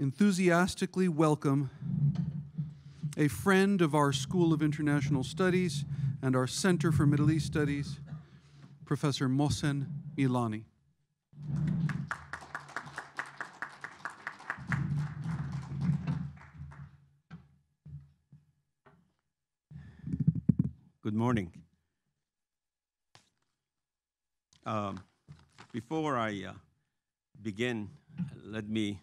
enthusiastically welcome a friend of our School of International Studies and our Center for Middle East Studies, Professor Mohsen Milani. Good morning. Before I begin, let me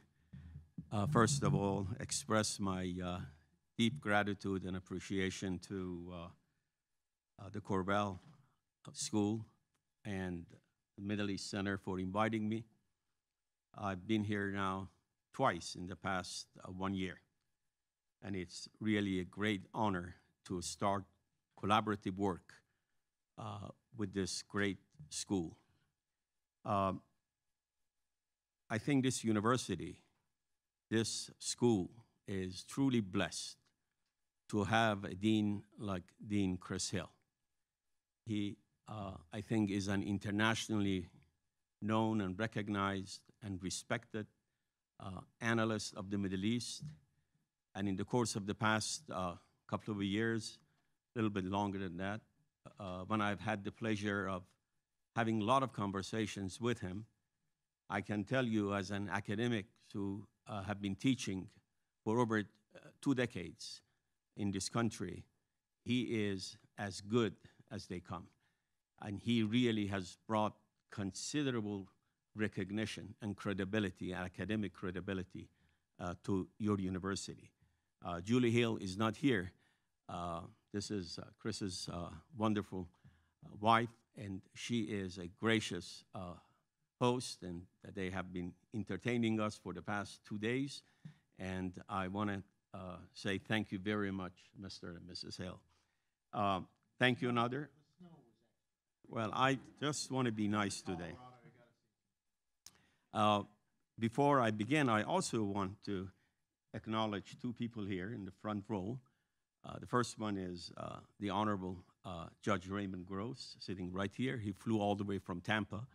first of all express my deep gratitude and appreciation to the Korbel School and the Middle East Center for inviting me. I've been here now twice in the past 1 year, and it's really a great honor to start collaborative work with this great school. I think this university, this school, is truly blessed to have a dean like Dean Chris Hill. He, I think, is an internationally known and recognized and respected analyst of the Middle East. And in the course of the past couple of years, a little bit longer than that, when I've had the pleasure of having a lot of conversations with him, I can tell you as an academic who have been teaching for over 2 decades in this country, he is as good as they come. And he really has brought considerable recognition and credibility, academic credibility, to your university. Julie Hill is not here. This is Chris's wonderful wife, and she is a gracious host, and they have been entertaining us for the past 2 days. And I want to say thank you very much, Mr. and Mrs. Hill. Thank you, Nader. Well, I just want to be nice today. Before I begin, I also want to acknowledge two people here in the front row. The first one is the Honorable Judge Raymond Gross, sitting right here. He flew all the way from Tampa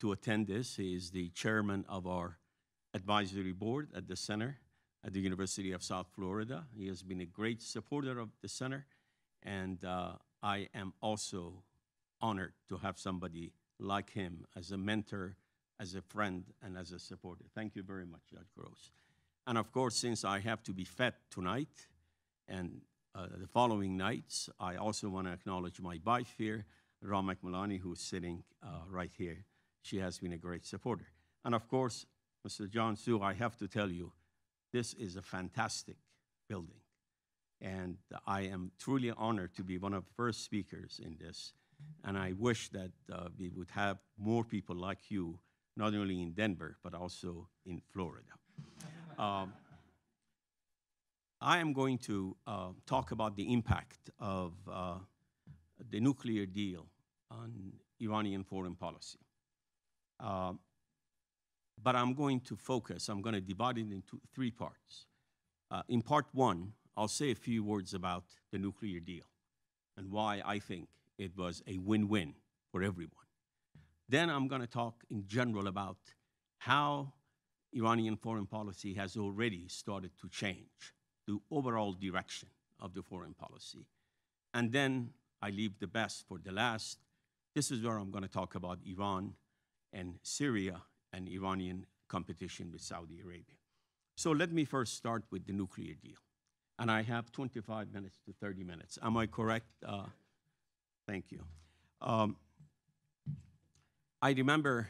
to attend this. He is the chairman of our advisory board at the center at the University of South Florida. He has been a great supporter of the center, and I am also honored to have somebody like him as a mentor, as a friend, and as a supporter. Thank you very much, Judge Gross. And of course, since I have to be fed tonight and the following nights, I also want to acknowledge my wife here, Ramak Malani, who is sitting right here. She has been a great supporter. And of course, Mr. John Su, I have to tell you, this is a fantastic building. And I am truly honored to be one of the first speakers in this. And I wish that we would have more people like you, not only in Denver, but also in Florida. I am going to talk about the impact of the nuclear deal on Iranian foreign policy. But I'm going to focus, I'm going to divide it into 3 parts. In part one, I'll say a few words about the nuclear deal and why I think it was a win-win for everyone. Then I'm going to talk in general about how Iranian foreign policy has already started to change the overall direction of the foreign policy. And then I leave the best for the last. This is where I'm going to talk about Iran and Syria and Iranian competition with Saudi Arabia. So let me first start with the nuclear deal. And I have 25 minutes to 30 minutes. Am I correct? Thank you. I remember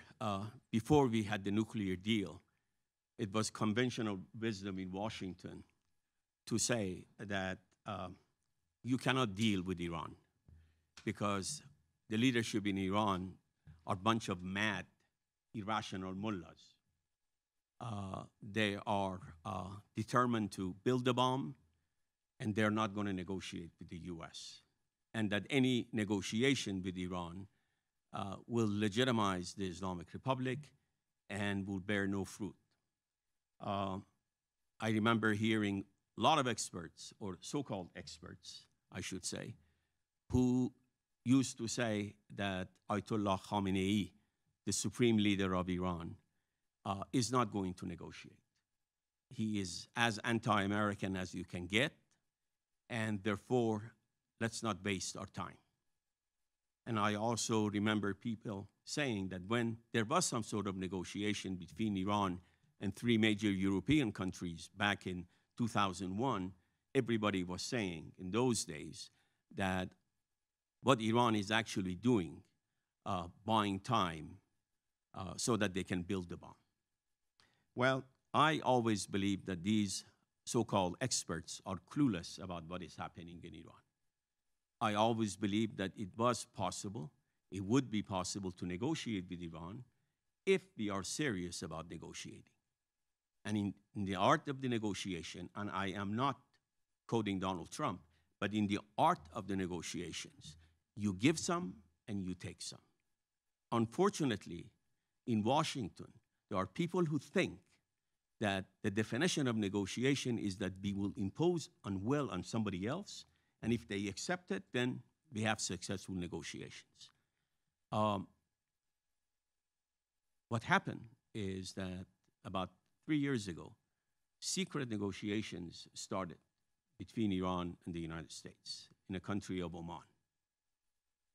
before we had the nuclear deal, it was conventional wisdom in Washington to say that you cannot deal with Iran because the leadership in Iran are a bunch of mad, irrational mullahs. They are determined to build a bomb, and they're not going to negotiate with the U.S., and that any negotiation with Iran will legitimize the Islamic Republic and will bear no fruit. I remember hearing a lot of experts, or so-called experts, I should say, who used to say that Ayatollah Khamenei, the supreme leader of Iran, is not going to negotiate. He is as anti-American as you can get, and therefore, let's not waste our time. And I also remember people saying that when there was some sort of negotiation between Iran and three major European countries back in 2001, everybody was saying in those days that what Iran is actually doing, buying time so that they can build the bomb. Well, I always believe that these so-called experts are clueless about what is happening in Iran. I always believed that it was possible, it would be possible to negotiate with Iran if we are serious about negotiating. And in the art of the negotiation, and I am not quoting Donald Trump, but in the art of the negotiations, you give some and you take some. Unfortunately, in Washington, there are people who think that the definition of negotiation is that we will impose unwell on somebody else, and if they accept it, then we have successful negotiations. What happened is that about 3 years ago, secret negotiations started between Iran and the United States in the country of Oman.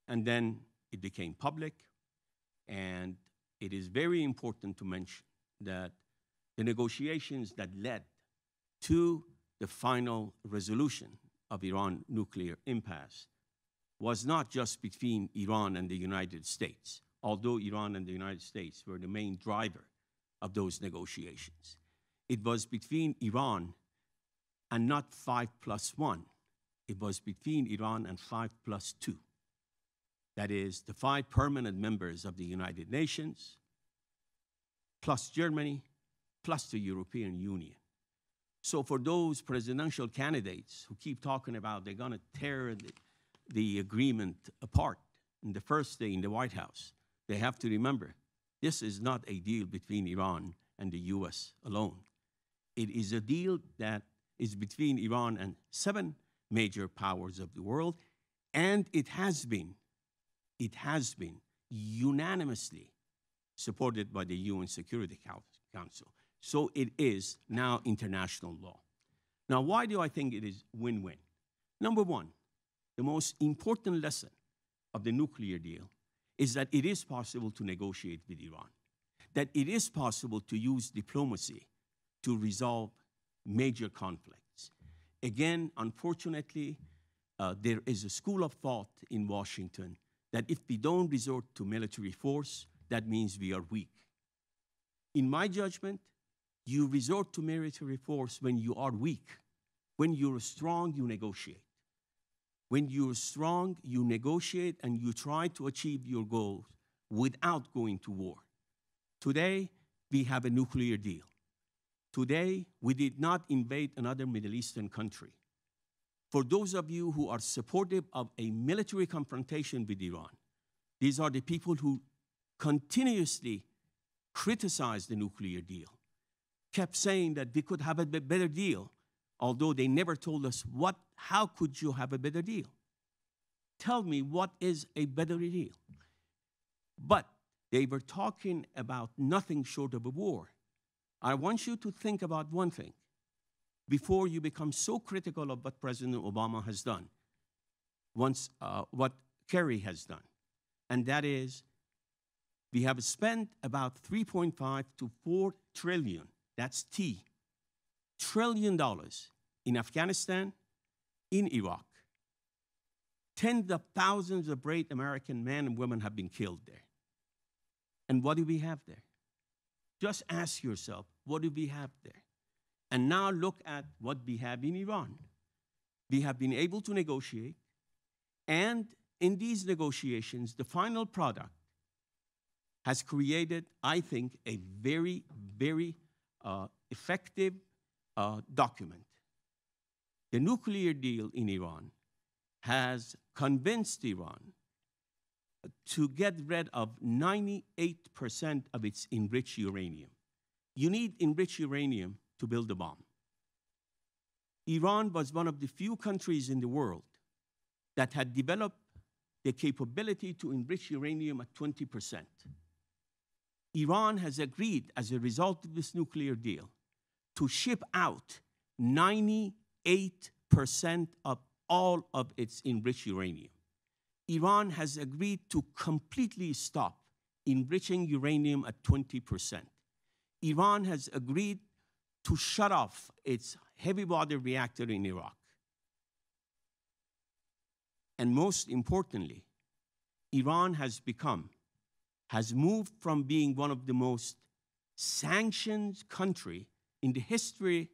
And then it became public, and it is very important to mention that the negotiations that led to the final resolution of Iran nuclear impasse was not just between Iran and the United States, although Iran and the United States were the main driver of those negotiations. It was between Iran and not 5 plus 1. It was between Iran and 5 plus 2. That is, the 5 permanent members of the United Nations, plus Germany, plus the European Union. So for those presidential candidates who keep talking about they're going to tear the agreement apart in the first day in the White House, they have to remember this is not a deal between Iran and the U.S. alone. It is a deal that is between Iran and 7 major powers of the world, and it has been unanimously supported by the UN Security Council. So it is now international law. Now, why do I think it is win-win? Number one, the most important lesson of the nuclear deal is that it is possible to negotiate with Iran, that it is possible to use diplomacy to resolve major conflicts. Again, unfortunately, there is a school of thought in Washington that if we don't resort to military force, that means we are weak. In my judgment, you resort to military force when you are weak. When you're strong, you negotiate. When you're strong, you negotiate and you try to achieve your goals without going to war. Today, we have a nuclear deal. Today, we did not invade another Middle Eastern country. For those of you who are supportive of a military confrontation with Iran, these are the people who continuously criticized the nuclear deal, kept saying that we could have a better deal, although they never told us how could you have a better deal? Tell me what is a better deal? But they were talking about nothing short of a war. I want you to think about one thing before you become so critical of what President Obama has done, what Kerry has done, and that is we have spent about 3.5 to 4 trillion, that's $1 trillion in Afghanistan, in Iraq. Tens of thousands of brave American men and women have been killed there. And what do we have there? Just ask yourself, what do we have there? And now look at what we have in Iran. We have been able to negotiate, and in these negotiations, the final product has created, I think, a very, very effective document. The nuclear deal in Iran has convinced Iran to get rid of 98% of its enriched uranium. You need enriched uranium to build a bomb. Iran was one of the few countries in the world that had developed the capability to enrich uranium at 20%. Iran has agreed, as a result of this nuclear deal, to ship out 98% of all of its enriched uranium. Iran has agreed to completely stop enriching uranium at 20%. Iran has agreed to shut off its heavy-water reactor in Iraq. And most importantly, Iran has moved from being one of the most sanctioned country in the history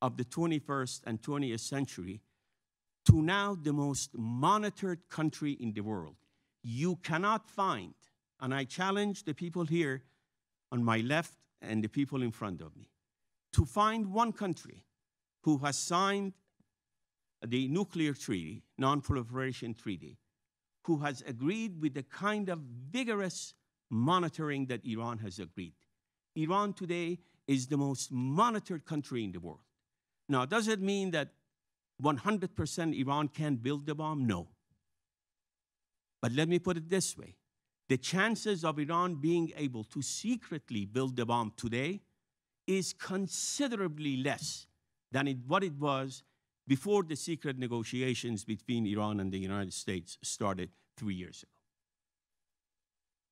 of the 21st and 20th century to now the most monitored country in the world. You cannot find, and I challenge the people here on my left and the people in front of me, to find one country who has signed the nuclear treaty, non-proliferation treaty, who has agreed with the kind of vigorous monitoring that Iran has agreed. Iran today is the most monitored country in the world. Now, does it mean that 100% Iran can build the bomb? No. But let me put it this way. The chances of Iran being able to secretly build the bomb today is considerably less than what it was before the secret negotiations between Iran and the United States started 3 years ago.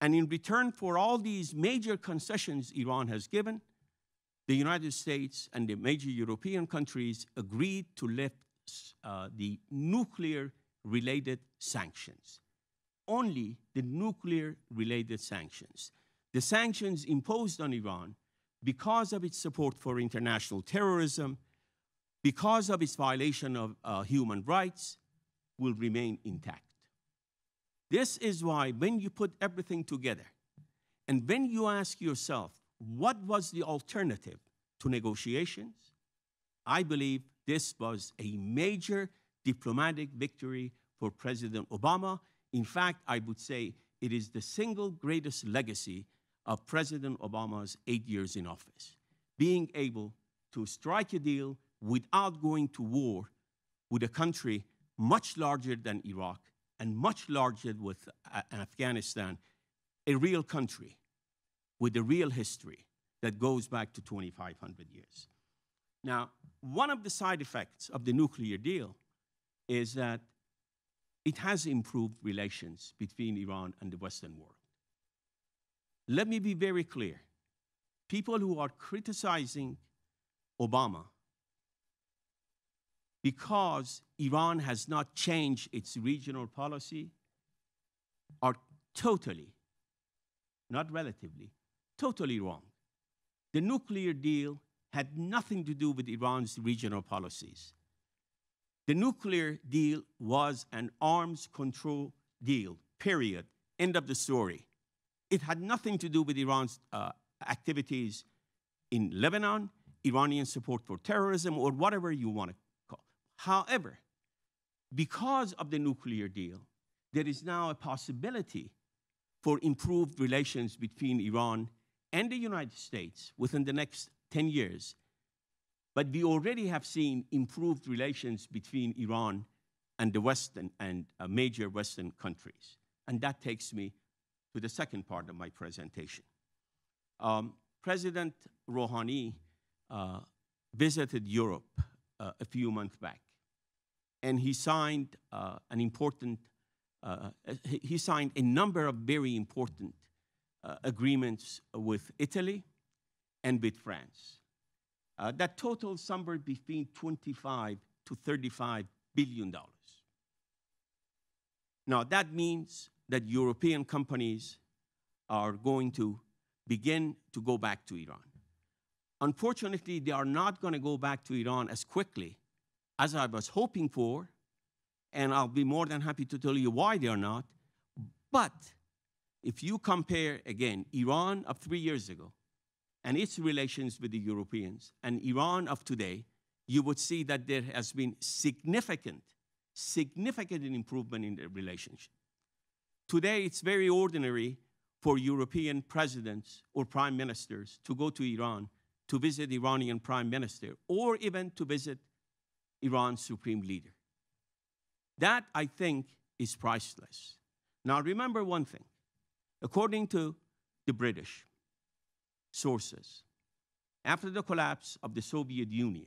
And in return for all these major concessions Iran has given, the United States and the major European countries agreed to lift the nuclear-related sanctions. Only the nuclear-related sanctions. The sanctions imposed on Iran because of its support for international terrorism, because of its violation of human rights, will remain intact. This is why when you put everything together, and when you ask yourself, what was the alternative to negotiations? I believe this was a major diplomatic victory for President Obama. In fact, I would say it is the single greatest legacy of President Obama's 8 years in office, being able to strike a deal without going to war with a country much larger than Iraq and much larger than Afghanistan, a real country with a real history that goes back to 2,500 years. Now, one of the side effects of the nuclear deal is that it has improved relations between Iran and the Western world. Let me be very clear. People who are criticizing Obama because Iran has not changed its regional policy are totally, not relatively, totally wrong. The nuclear deal had nothing to do with Iran's regional policies. The nuclear deal was an arms control deal, period, end of the story. It had nothing to do with Iran's activities in Lebanon, Iranian support for terrorism, or whatever you want to call it. However, because of the nuclear deal, there is now a possibility for improved relations between Iran and the United States within the next 10 years. But we already have seen improved relations between Iran and the Western and major Western countries. And that takes me to the second part of my presentation. President Rouhani visited Europe a few months back, and he signed a number of very important agreements with Italy and with France. That totals somewhere between $25 to $35 billion. Now, that means that European companies are going to begin to go back to Iran. Unfortunately, they are not going to go back to Iran as quickly as I was hoping for, and I'll be more than happy to tell you why they are not. But if you compare, again, Iran of 3 years ago and its relations with the Europeans and Iran of today, you would see that there has been significant improvement in the relationship. Today, it's very ordinary for European presidents or prime ministers to go to Iran to visit Iranian prime minister or even to visit Iran's supreme leader. That, I think, is priceless. Now, remember one thing. According to the British sources, After the collapse of the Soviet Union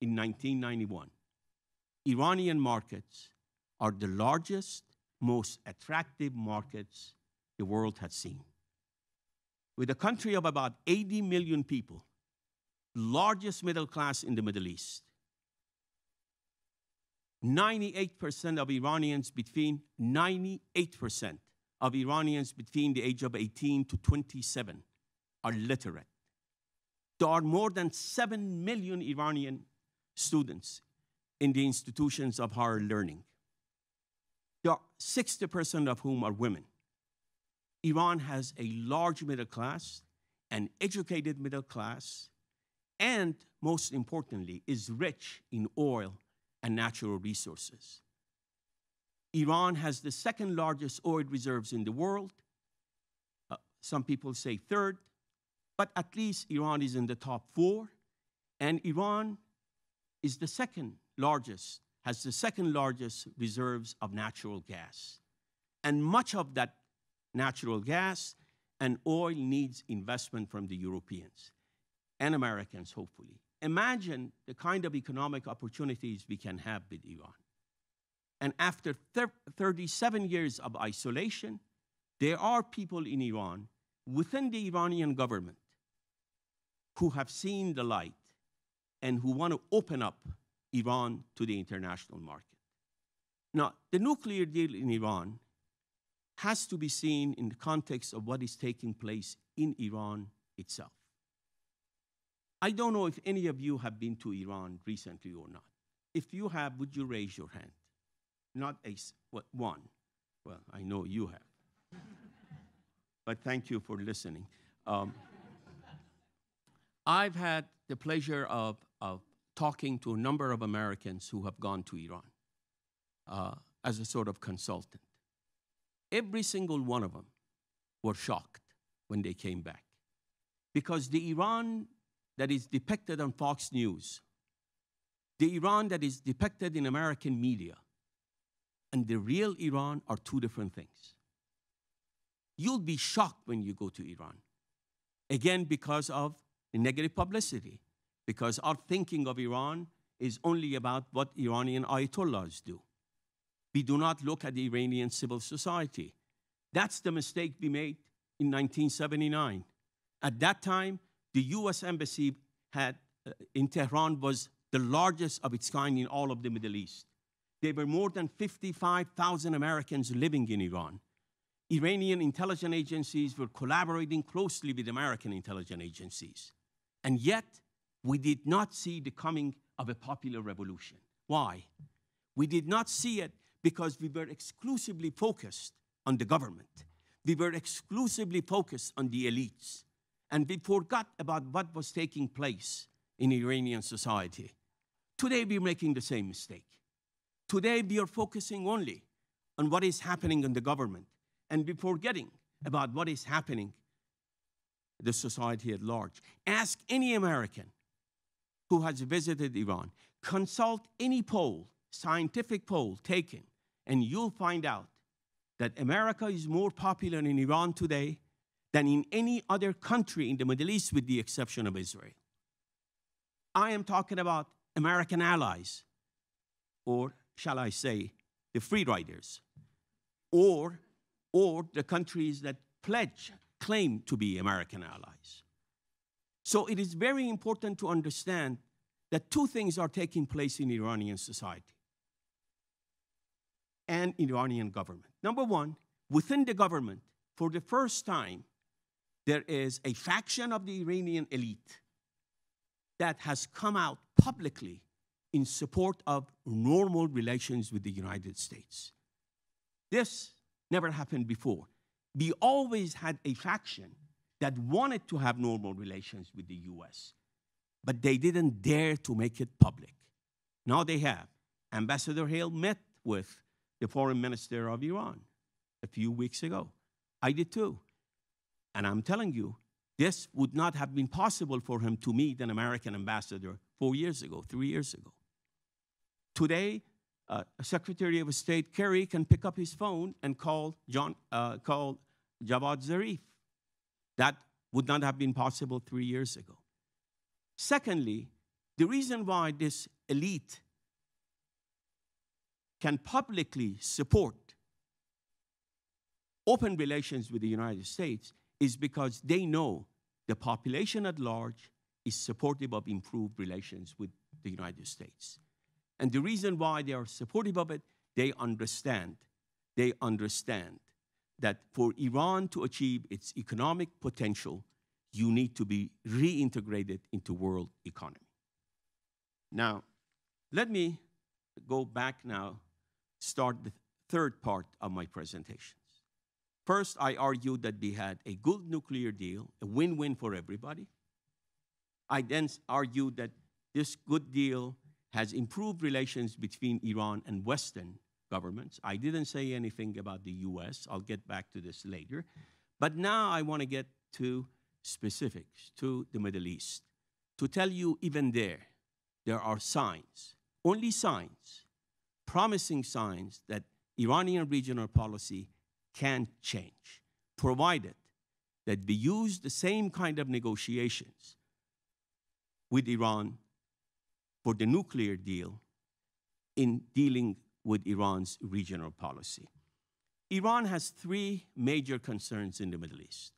in 1991, Iranian markets are the largest, most attractive markets the world has seen. With a country of about 80 million people, largest middle class in the Middle East, 98% of Iranians between 98% of Iranians between the age of 18 to 27 are literate. There are more than 7 million Iranian students in the institutions of higher learning. There are 60% of whom are women. Iran has a large middle class, an educated middle class, and most importantly, is rich in oil and natural resources. Iran has the second largest oil reserves in the world. Some people say third, but at least Iran is in the top four, and Iran is the second largest, has the second largest reserves of natural gas. And much of that natural gas and oil needs investment from the Europeans and Americans, hopefully. Imagine the kind of economic opportunities we can have with Iran. And after 37 years of isolation, there are people in Iran, within the Iranian government, who have seen the light and who want to open up Iran to the international market. Now, the nuclear deal in Iran has to be seen in the context of what is taking place in Iran itself. I don't know if any of you have been to Iran recently or not. If you have, would you raise your hand? Not a one. Well, I know you have. But thank you for listening. I've had the pleasure of talking to a number of Americans who have gone to Iran as a sort of consultant. Every single one of them were shocked when they came back, because the Iran that is depicted on Fox News, the Iran that is depicted in American media, and the real Iran are two different things. You'll be shocked when you go to Iran, again, because of the negative publicity, because our thinking of Iran is only about what Iranian ayatollahs do. We do not look at the Iranian civil society. That's the mistake we made in 1979. At that time, the US Embassy had, in Tehran was the largest of its kind in all of the Middle East. There were more than 55,000 Americans living in Iran. Iranian intelligence agencies were collaborating closely with American intelligence agencies. And yet, we did not see the coming of a popular revolution. Why? We did not see it because we were exclusively focused on the government. We were exclusively focused on the elites. And we forgot about what was taking place in Iranian society. Today, we're making the same mistake. Today, we are focusing only on what is happening in the government, and we're forgetting about what is happening in the society at large. Ask any American who has visited Iran. Consult any poll, scientific poll taken, and you'll find out that America is more popular in Iran today than in any other country in the Middle East, with the exception of Israel. I am talking about American allies, or shall I say, the free riders, or the countries that claim to be American allies. So it is very important to understand that two things are taking place in Iranian society and Iranian government. Number one, within the government, for the first time, there is a faction of the Iranian elite that has come out publicly in support of normal relations with the United States. This never happened before. We always had a faction that wanted to have normal relations with the US, but they didn't dare to make it public. Now they have. Ambassador Hill met with the foreign minister of Iran a few weeks ago. I did too. And I'm telling you, this would not have been possible for him to meet an American ambassador 4 years ago, 3 years ago. Today, Secretary of State Kerry can pick up his phone and call Javad Zarif. That would not have been possible 3 years ago. Secondly, the reason why this elite can publicly support open relations with the United States is because they know the population at large is supportive of improved relations with the United States. And the reason why they are supportive of it, they understand that for Iran to achieve its economic potential, you need to be reintegrated into world economy. Now, let me go back now, start the third part of my presentations. First, I argued that we had a good nuclear deal, a win-win for everybody. I then argued that this good deal has improved relations between Iran and Western governments. I didn't say anything about the US. I'll get back to this later. But now I want to get to specifics, to the Middle East, to tell you even there are signs, only signs, promising signs that Iranian regional policy can change, provided that we use the same kind of negotiations with Iran for the nuclear deal in dealing with Iran's regional policy. Iran has three major concerns in the Middle East.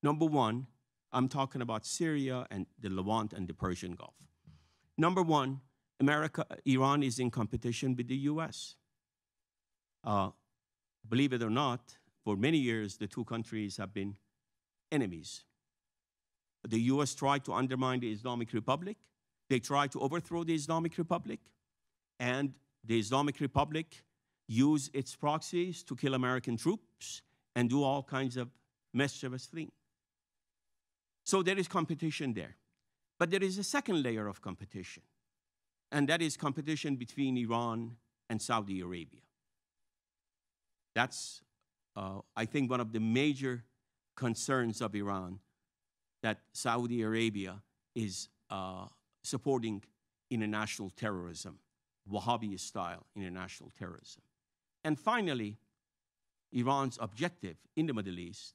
Number one, I'm talking about Syria and the Levant and the Persian Gulf. Number one, Iran is in competition with the US. Believe it or not, for many years, the two countries have been enemies. The US tried to undermine the Islamic Republic. They tried to overthrow the Islamic Republic. And the Islamic Republic used its proxies to kill American troops and do all kinds of mischievous things. So there is competition there. But there is a second layer of competition, and that is competition between Iran and Saudi Arabia. That's, I think, one of the major concerns of Iran, that Saudi Arabia is supporting international terrorism, Wahhabi-style international terrorism. And finally, Iran's objective in the Middle East,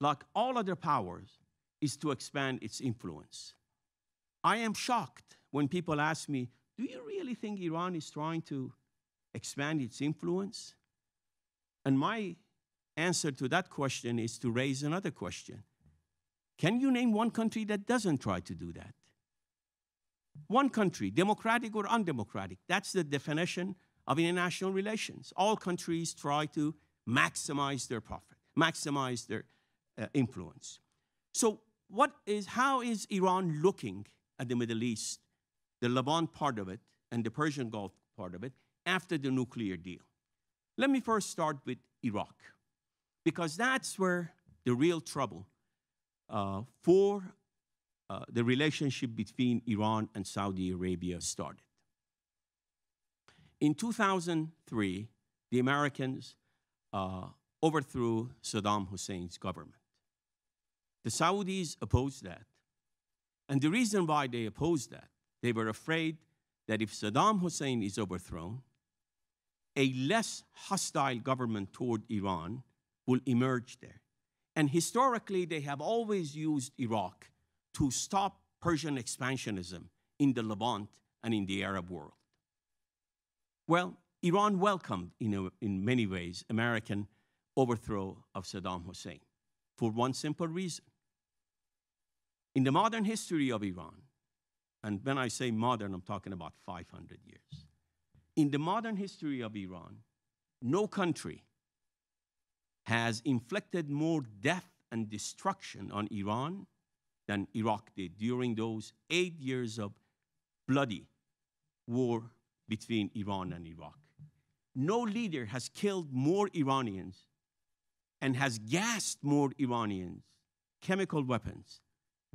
like all other powers, is to expand its influence. I am shocked when people ask me, do you really think Iran is trying to expand its influence? And my answer to that question is to raise another question. Can you name one country that doesn't try to do that? One country, democratic or undemocratic, that's the definition of international relations. All countries try to maximize their profit, maximize their influence. So how is Iran looking at the Middle East, the Levant part of it and the Persian Gulf part of it, after the nuclear deal? Let me first start with Iraq, because that's where the real trouble for the relationship between Iran and Saudi Arabia started. In 2003, the Americans overthrew Saddam Hussein's government. The Saudis opposed that. And the reason why they opposed that, they were afraid that if Saddam Hussein is overthrown, a less hostile government toward Iran will emerge there. And historically, they have always used Iraq to stop Persian expansionism in the Levant and in the Arab world. Well, Iran welcomed, in many ways, American overthrow of Saddam Hussein for one simple reason. In the modern history of Iran, and when I say modern, I'm talking about 500 years. In the modern history of Iran, no country has inflicted more death and destruction on Iran than Iraq did during those 8 years of bloody war between Iran and Iraq. No leader has killed more Iranians and has gassed more Iranians, chemical weapons,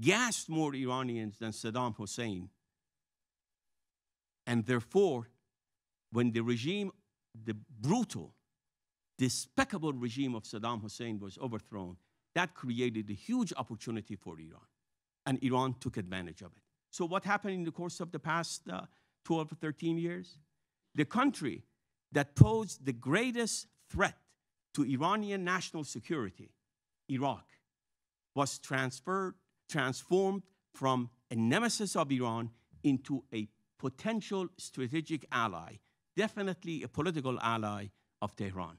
gassed more Iranians than Saddam Hussein. And therefore, when the regime, the brutal, despicable regime of Saddam Hussein was overthrown, that created a huge opportunity for Iran. And Iran took advantage of it. So what happened in the course of the past 12 or 13 years? The country that posed the greatest threat to Iranian national security, Iraq, was transformed from a nemesis of Iran into a potential strategic ally, definitely a political ally of Tehran.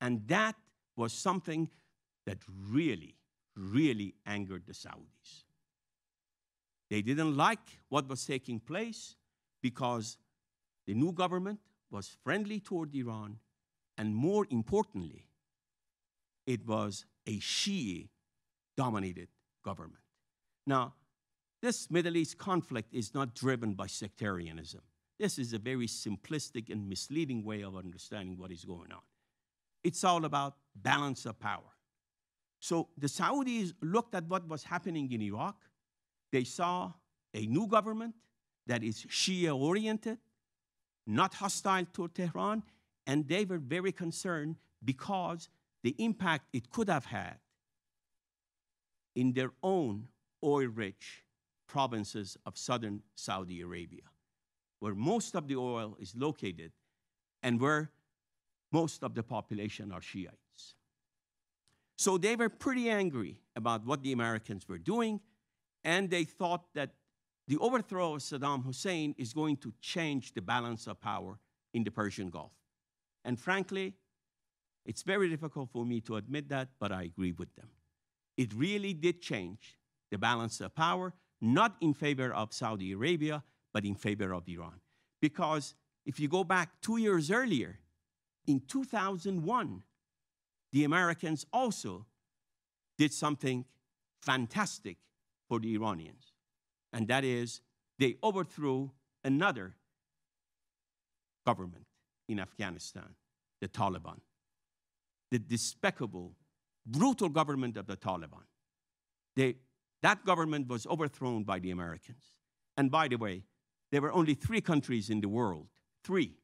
And that was something that really, really angered the Saudis. They didn't like what was taking place because the new government was friendly toward Iran, and more importantly, it was a Shia-dominated government. Now, this Middle East conflict is not driven by sectarianism. This is a very simplistic and misleading way of understanding what is going on. It's all about balance of power. So the Saudis looked at what was happening in Iraq. They saw a new government that is Shia-oriented, not hostile toward Tehran, and they were very concerned because the impact it could have had in their own oil-rich provinces of southern Saudi Arabia, where most of the oil is located and where most of the population are Shiites. So they were pretty angry about what the Americans were doing, and they thought that the overthrow of Saddam Hussein is going to change the balance of power in the Persian Gulf. And frankly, it's very difficult for me to admit that, but I agree with them. It really did change the balance of power, not in favor of Saudi Arabia, but in favor of Iran. Because if you go back 2 years earlier, in 2001, the Americans also did something fantastic for the Iranians. And that is, they overthrew another government in Afghanistan, the Taliban, the despicable, brutal government of the Taliban. That government was overthrown by the Americans. And by the way, there were only three countries in the world, three,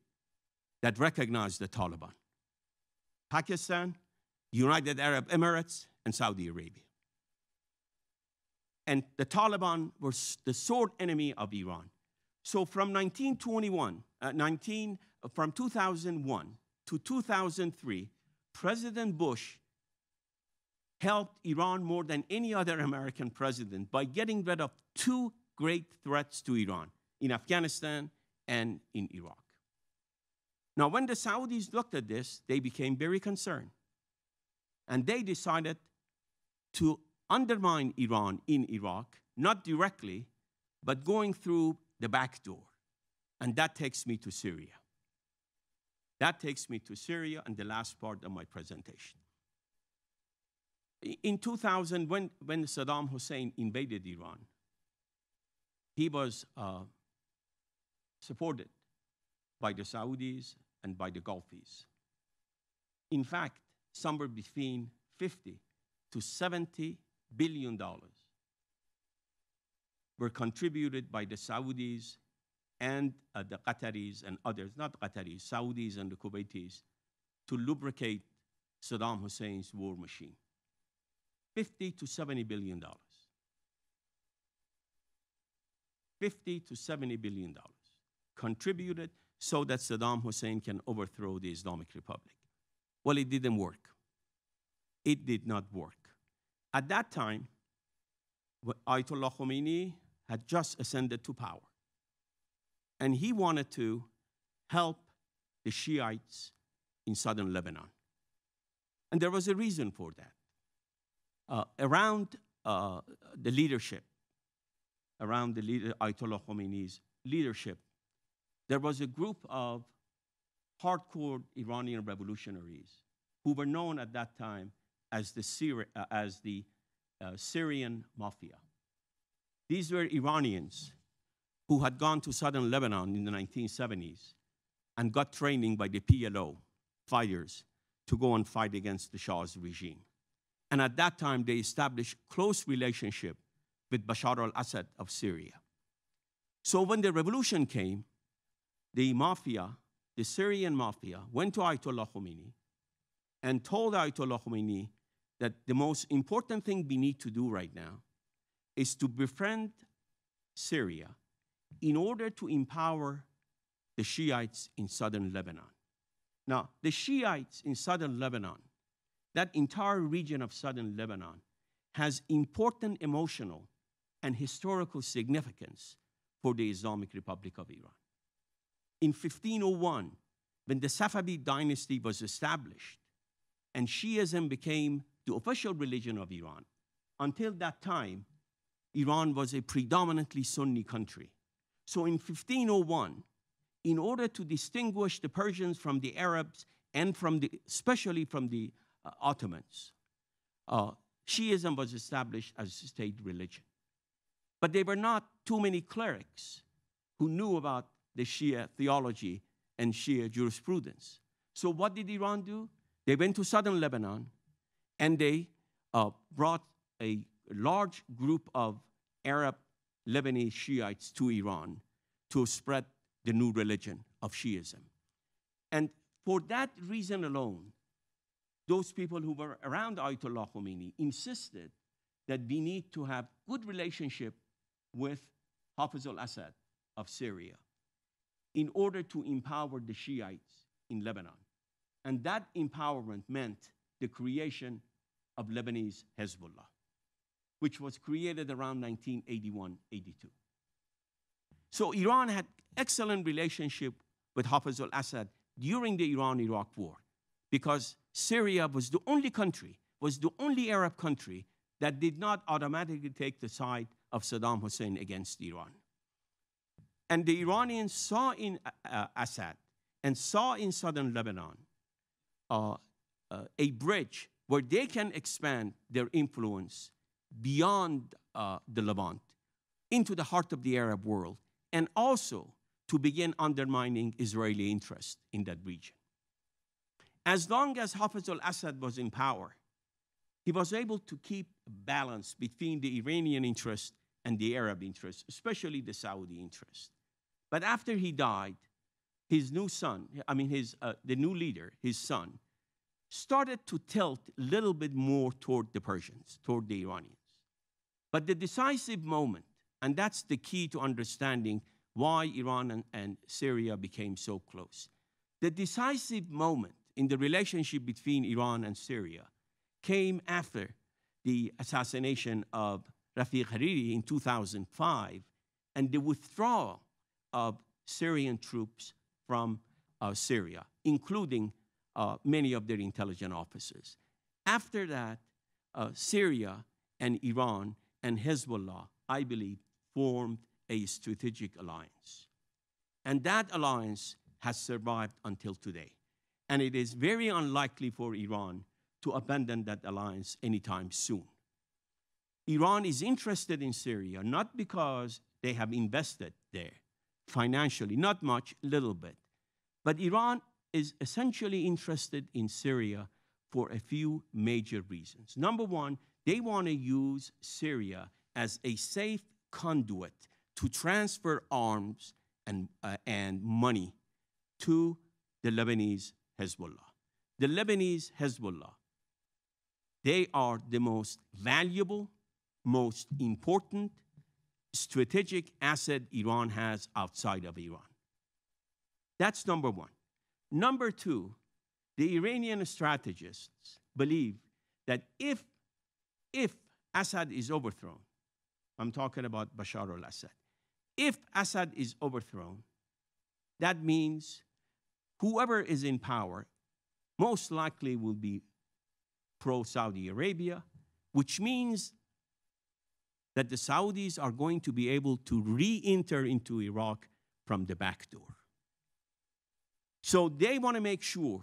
that recognized the Taliban: Pakistan, United Arab Emirates, and Saudi Arabia. And the Taliban were the sworn enemy of Iran. So from 2001 to 2003, President Bush helped Iran more than any other American president by getting rid of two great threats to Iran, in Afghanistan and in Iraq. Now, when the Saudis looked at this, they became very concerned. And they decided to undermine Iran in Iraq, not directly, but going through the back door. And that takes me to Syria. That takes me to Syria and the last part of my presentation. In 2000, when Saddam Hussein invaded Iran, he was supported by the Saudis and by the Gulfis. In fact, somewhere between $50 to $70 billion were contributed by the Saudis and the Qataris and others, not Qataris, Saudis and the Kuwaitis, to lubricate Saddam Hussein's war machine. $50 to $70 billion. $50 to $70 billion contributed so that Saddam Hussein can overthrow the Islamic Republic. Well, it didn't work. It did not work. At that time, Ayatollah Khomeini had just ascended to power. And he wanted to help the Shiites in southern Lebanon. And there was a reason for that. Around Ayatollah Khomeini's leadership, there was a group of hardcore Iranian revolutionaries who were known at that time as the Syrian Mafia. These were Iranians who had gone to southern Lebanon in the 1970s and got training by the PLO fighters to go and fight against the Shah's regime. And at that time, they established close relationship with Bashar al-Assad of Syria. So when the revolution came, the mafia, the Syrian mafia, went to Ayatollah Khomeini and told Ayatollah Khomeini that the most important thing we need to do right now is to befriend Syria in order to empower the Shiites in southern Lebanon. Now, the Shiites in southern Lebanon, that entire region of southern Lebanon, has important emotional and historical significance for the Islamic Republic of Iran. In 1501, when the Safavid dynasty was established and Shiism became the official religion of Iran, until that time, Iran was a predominantly Sunni country. So in 1501, in order to distinguish the Persians from the Arabs and especially from the Ottomans, Shiism was established as a state religion. But there were not too many clerics who knew about the Shia theology and Shia jurisprudence. So what did Iran do? They went to southern Lebanon, and they brought a large group of Arab Lebanese Shiites to Iran to spread the new religion of Shiism. And for that reason alone, those people who were around Ayatollah Khomeini insisted that we need to have good relationship with Hafez al-Assad of Syria in order to empower the Shiites in Lebanon. And that empowerment meant the creation of Lebanese Hezbollah, which was created around 1981-82. So Iran had excellent relationship with Hafez al-Assad during the Iran-Iraq War, because Syria was the only Arab country that did not automatically take the side of Saddam Hussein against Iran. And the Iranians saw in Assad and saw in southern Lebanon a bridge where they can expand their influence beyond the Levant into the heart of the Arab world, and also to begin undermining Israeli interest in that region. As long as Hafez al-Assad was in power, he was able to keep a balance between the Iranian interest and the Arab interest, especially the Saudi interest. But after he died, his new son, I mean the new leader, his son, started to tilt a little bit more toward the Persians, toward the Iranians. But the decisive moment, and that's the key to understanding why Iran and Syria became so close. The decisive moment in the relationship between Iran and Syria came after the assassination of Rafiq Hariri in 2005 and the withdrawal of Syrian troops from Syria, including many of their intelligence officers. After that, Syria and Iran and Hezbollah, I believe, formed a strategic alliance. And that alliance has survived until today. And it is very unlikely for Iran to abandon that alliance anytime soon. Iran is interested in Syria, not because they have invested there financially, not much, little bit. But Iran is essentially interested in Syria for a few major reasons. Number one, they want to use Syria as a safe conduit to transfer arms and money to the Lebanese Hezbollah. The Lebanese Hezbollah, they are the most valuable, most important strategic asset Iran has outside of Iran. That's number one. Number two, the Iranian strategists believe that if Assad is overthrown, I'm talking about Bashar al-Assad, if Assad is overthrown, that means whoever is in power most likely will be pro-Saudi Arabia, which means that the Saudis are going to be able to re-enter into Iraq from the back door. So they want to make sure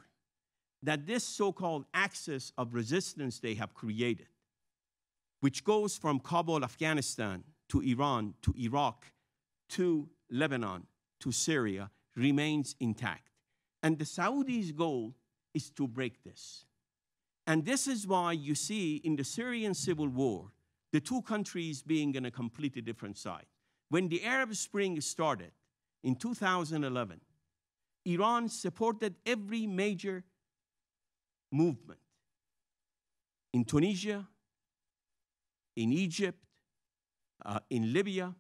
that this so-called axis of resistance they have created, which goes from Kabul, Afghanistan, to Iran, to Iraq, to Lebanon, to Syria, remains intact. And the Saudis' goal is to break this. And this is why you see in the Syrian civil war, the two countries being on a completely different side. When the Arab Spring started in 2011, Iran supported every major movement in Tunisia, in Egypt, in Libya,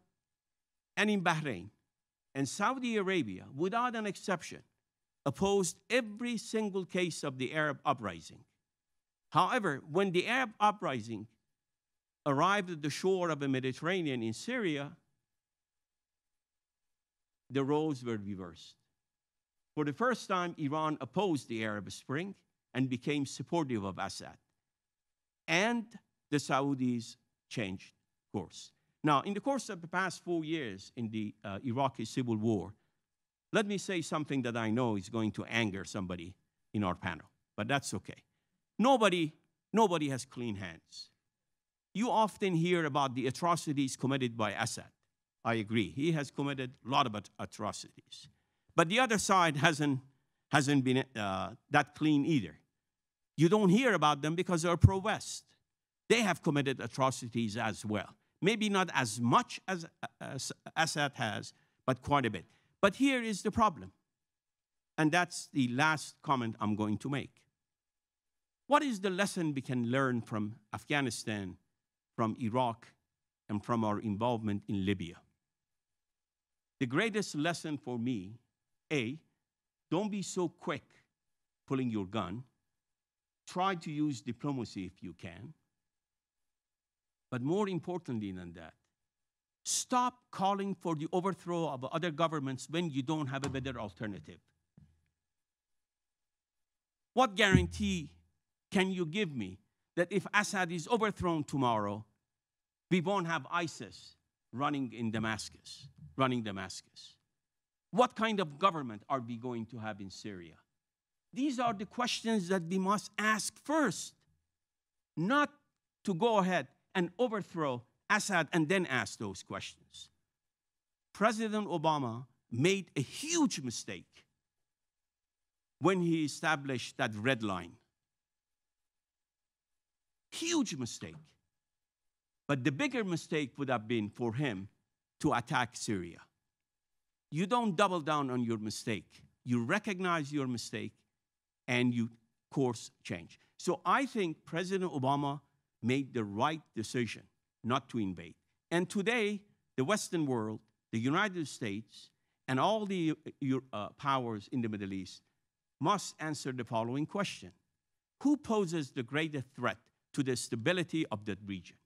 and in Bahrain. And Saudi Arabia, without an exception, opposed every single case of the Arab uprising. However, when the Arab uprising arrived at the shore of the Mediterranean in Syria, the roles were reversed. For the first time, Iran opposed the Arab Spring and became supportive of Assad. And the Saudis changed course. Now, in the course of the past 4 years in the Iraqi civil war, let me say something that I know is going to anger somebody in our panel, but that's okay. Nobody has clean hands. You often hear about the atrocities committed by Assad. I agree, he has committed a lot of atrocities. But the other side hasn't been that clean either. You don't hear about them because they're pro-West. They have committed atrocities as well. Maybe not as much as Assad has, but quite a bit. But here is the problem. And that's the last comment I'm going to make. What is the lesson we can learn from Afghanistan, from Iraq, and from our involvement in Libya? The greatest lesson for me, A, don't be so quick pulling your gun. Try to use diplomacy if you can. But more importantly than that, stop calling for the overthrow of other governments when you don't have a better alternative. What guarantee can you give me that if Assad is overthrown tomorrow, we won't have ISIS running in Damascus, What kind of government are we going to have in Syria? These are the questions that we must ask first, not to go ahead and overthrow Assad and then ask those questions. President Obama made a huge mistake when he established that red line. Huge mistake. But the bigger mistake would have been for him to attack Syria. You don't double down on your mistake. You recognize your mistake and you course change. So I think President Obama made the right decision not to invade. And today, the Western world, the United States, and all the powers in the Middle East must answer the following question. Who poses the greatest threat to the stability of that region?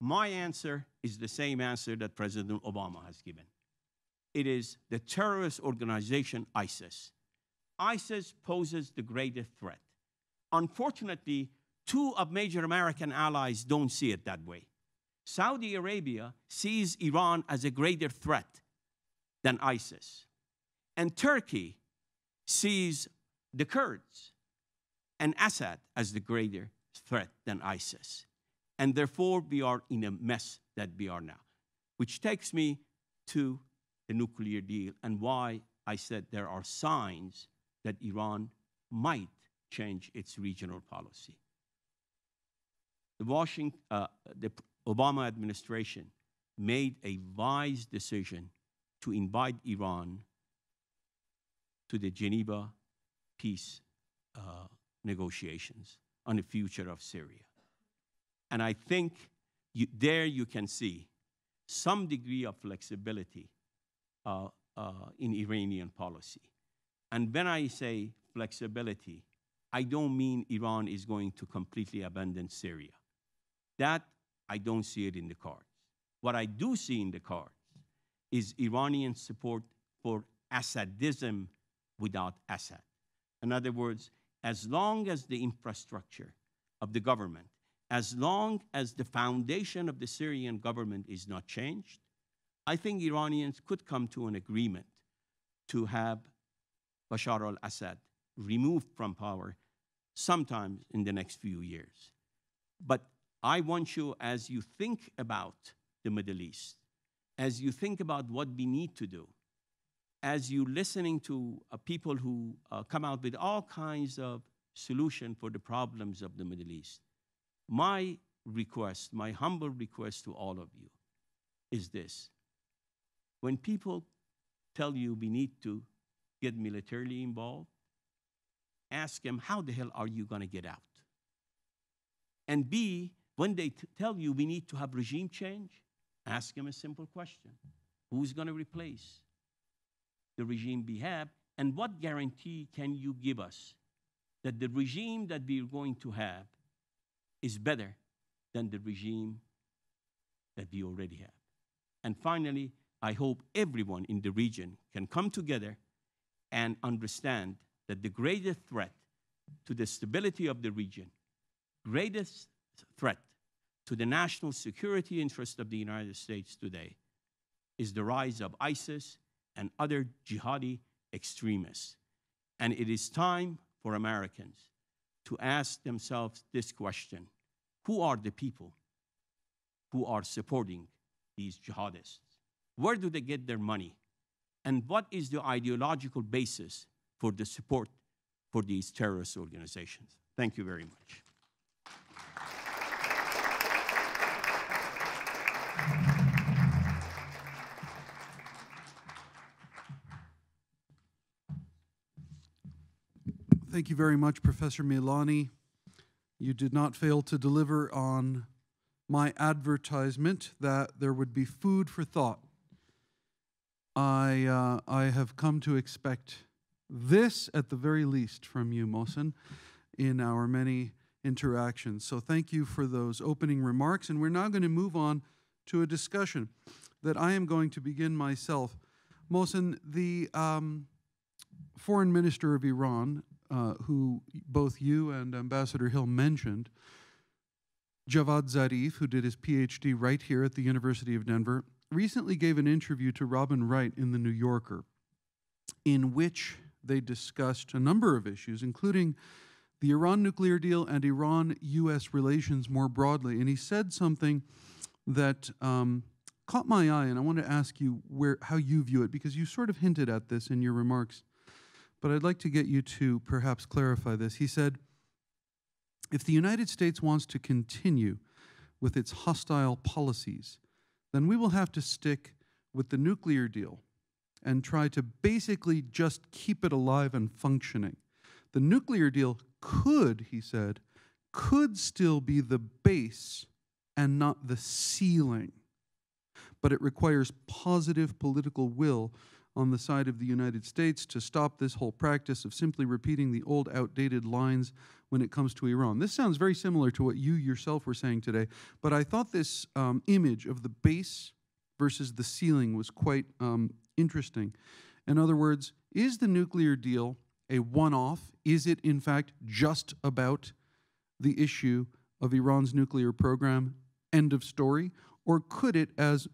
My answer is the same answer that President Obama has given. It is the terrorist organization ISIS. ISIS poses the greatest threat. Unfortunately, two of major American allies don't see it that way. Saudi Arabia sees Iran as a greater threat than ISIS. And Turkey sees the Kurds and Assad as the greater threat than ISIS. And therefore, we are in a mess that we are now. Which takes me to the nuclear deal and why I said there are signs that Iran might change its regional policy. The Obama administration made a wise decision to invite Iran to the Geneva peace negotiations on the future of Syria. And I think there you can see some degree of flexibility in Iranian policy. And when I say flexibility, I don't mean Iran is going to completely abandon Syria. That, I don't see it in the cards. What I do see in the cards is Iranian support for Assadism without Assad. In other words, as long as the infrastructure of the government, as long as the foundation of the Syrian government is not changed, I think Iranians could come to an agreement to have Bashar al-Assad removed from power sometime in the next few years. But I want you, as you think about the Middle East, as you think about what we need to do, as you listening to people who come out with all kinds of solutions for the problems of the Middle East, my request, my humble request to all of you is this. When people tell you we need to get militarily involved, ask them, how the hell are you going to get out? And B, when they tell you we need to have regime change, ask them a simple question. Who's going to replace the regime we have? And what guarantee can you give us that the regime that we're going to have is better than the regime that we already have. And finally, I hope everyone in the region can come together and understand that the greatest threat to the stability of the region, greatest threat to the national security interest of the United States today is the rise of ISIS and other jihadi extremists. And it is time for Americans to ask themselves this question: who are the people who are supporting these jihadists? Where do they get their money? And what is the ideological basis for the support for these terrorist organizations? Thank you very much. Thank you very much, Professor Milani. You did not fail to deliver on my advertisement that there would be food for thought. I have come to expect this, at the very least, from you, Mohsen, in our many interactions. So thank you for those opening remarks. And we're now going to move on to a discussion that I am going to begin myself. Mohsen, the foreign minister of Iran, who both you and Ambassador Hill mentioned, Javad Zarif, who did his PhD right here at the University of Denver, recently gave an interview to Robin Wright in The New Yorker, in which they discussed a number of issues, including the Iran nuclear deal and Iran-U.S. relations more broadly. And he said something that caught my eye, and I want to ask you how you view it, because you sort of hinted at this in your remarks. But I'd like to get you to perhaps clarify this. He said, if the United States wants to continue with its hostile policies, then we will have to stick with the nuclear deal and try to basically just keep it alive and functioning. The nuclear deal could, he said, could still be the base and not the ceiling. But it requires positive political will on the side of the United States to stop this whole practice of simply repeating the old outdated lines when it comes to Iran. This sounds very similar to what you yourself were saying today, but I thought this image of the base versus the ceiling was quite interesting. In other words, is the nuclear deal a one-off? Is it, in fact, just about the issue of Iran's nuclear program? End of story? Or could it, as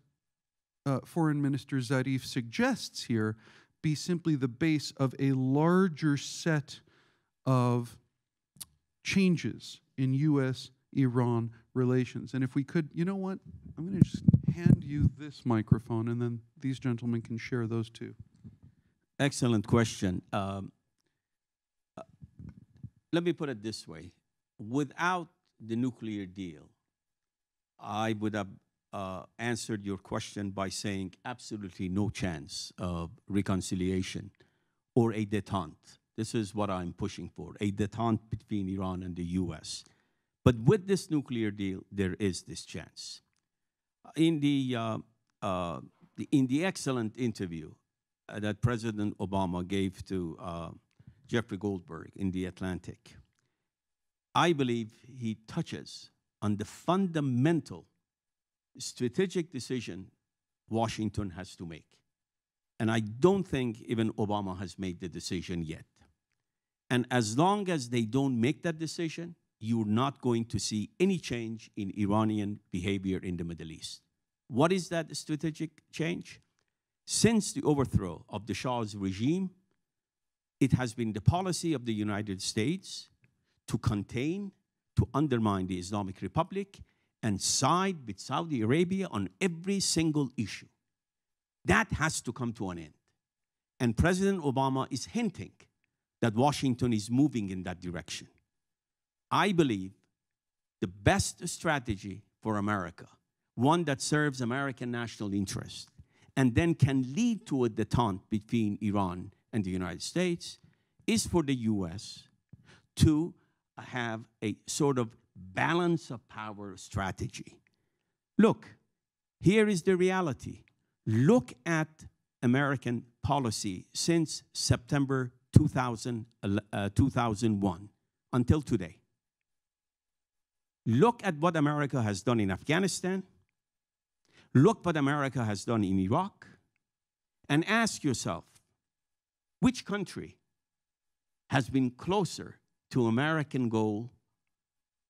Foreign Minister Zarif suggests here, be simply the base of a larger set of changes in U.S.-Iran relations? And if we could, you know what? I'm going to just hand you this microphone, and then these gentlemen can share those two. Excellent question. Let me put it this way. Without the nuclear deal, I would have answered your question by saying absolutely no chance of reconciliation or a détente. This is what I'm pushing for, a détente between Iran and the U.S. But with this nuclear deal, there is this chance. In the excellent interview that President Obama gave to Jeffrey Goldberg in The Atlantic, I believe he touches on the fundamental strategic decision Washington has to make. And I don't think even Obama has made the decision yet. And as long as they don't make that decision, you're not going to see any change in Iranian behavior in the Middle East. What is that strategic change? Since the overthrow of the Shah's regime, it has been the policy of the United States to contain, to undermine the Islamic Republic and side with Saudi Arabia on every single issue. That has to come to an end. And President Obama is hinting that Washington is moving in that direction. I believe the best strategy for America, one that serves American national interest, and then can lead to a détente between Iran and the United States, is for the U.S. to have a sort of balance of power strategy. Look, here is the reality. Look at American policy since September 2001 until today. Look at what America has done in Afghanistan. Look what America has done in Iraq. And ask yourself, which country has been closer to American goal,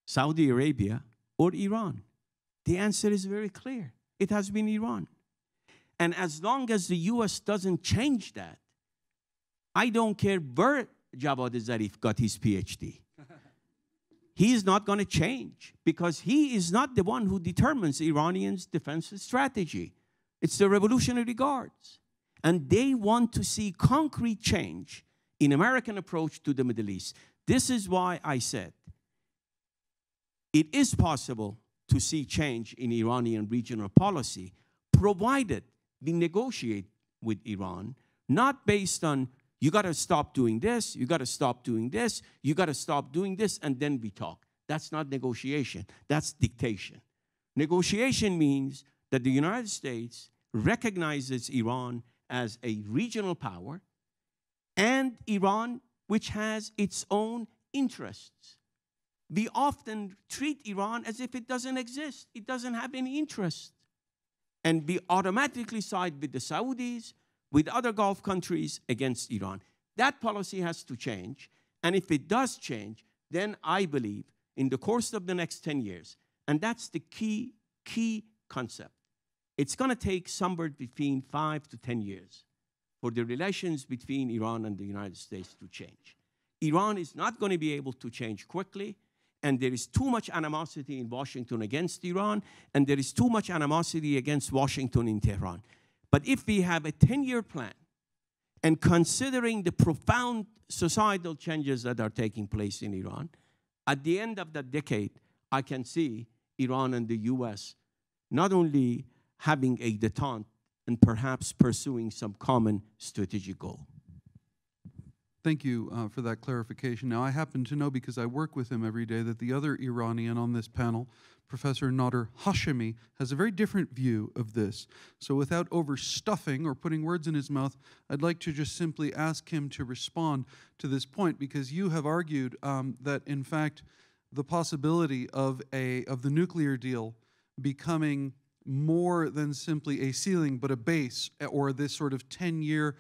Saudi Arabia or Iran? The answer is very clear. It has been Iran. And as long as the U.S. doesn't change that, I don't care where Javad Zarif got his PhD. He is not going to change because he is not the one who determines Iranians' defense strategy. It's the Revolutionary Guards. And they want to see concrete change in American approach to the Middle East. This is why I said it is possible to see change in Iranian regional policy, provided we negotiate with Iran, not based on you got to stop doing this, you got to stop doing this, you got to stop doing this, and then we talk. That's not negotiation. That's dictation. Negotiation means that the United States recognizes Iran as a regional power, and Iran, which has its own interests. We often treat Iran as if it doesn't exist. It doesn't have any interest. And we automatically side with the Saudis, with other Gulf countries against Iran. That policy has to change. And if it does change, then I believe in the course of the next 10 years, and that's the key concept. It's going to take somewhere between 5 to 10 years for the relations between Iran and the United States to change. Iran is not going to be able to change quickly, and there is too much animosity in Washington against Iran, and there is too much animosity against Washington in Tehran. But if we have a 10-year plan, and considering the profound societal changes that are taking place in Iran, at the end of that decade, I can see Iran and the U.S. not only having a détente and perhaps pursuing some common strategic goal. Thank you for that clarification. Now, I happen to know, because I work with him every day, that the other Iranian on this panel, Professor Nader Hashemi, has a very different view of this. So without overstuffing or putting words in his mouth, I'd like to just simply ask him to respond to this point, because you have argued that, in fact, the possibility of the nuclear deal becoming more than simply a ceiling, but a base, or this sort of 10-year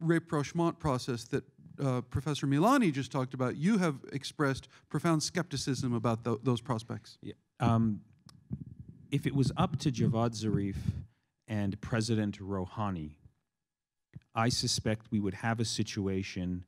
rapprochement process that Professor Milani just talked about, you have expressed profound skepticism about those prospects. Yeah. If it was up to Javad Zarif and President Rouhani, I suspect we would have a situation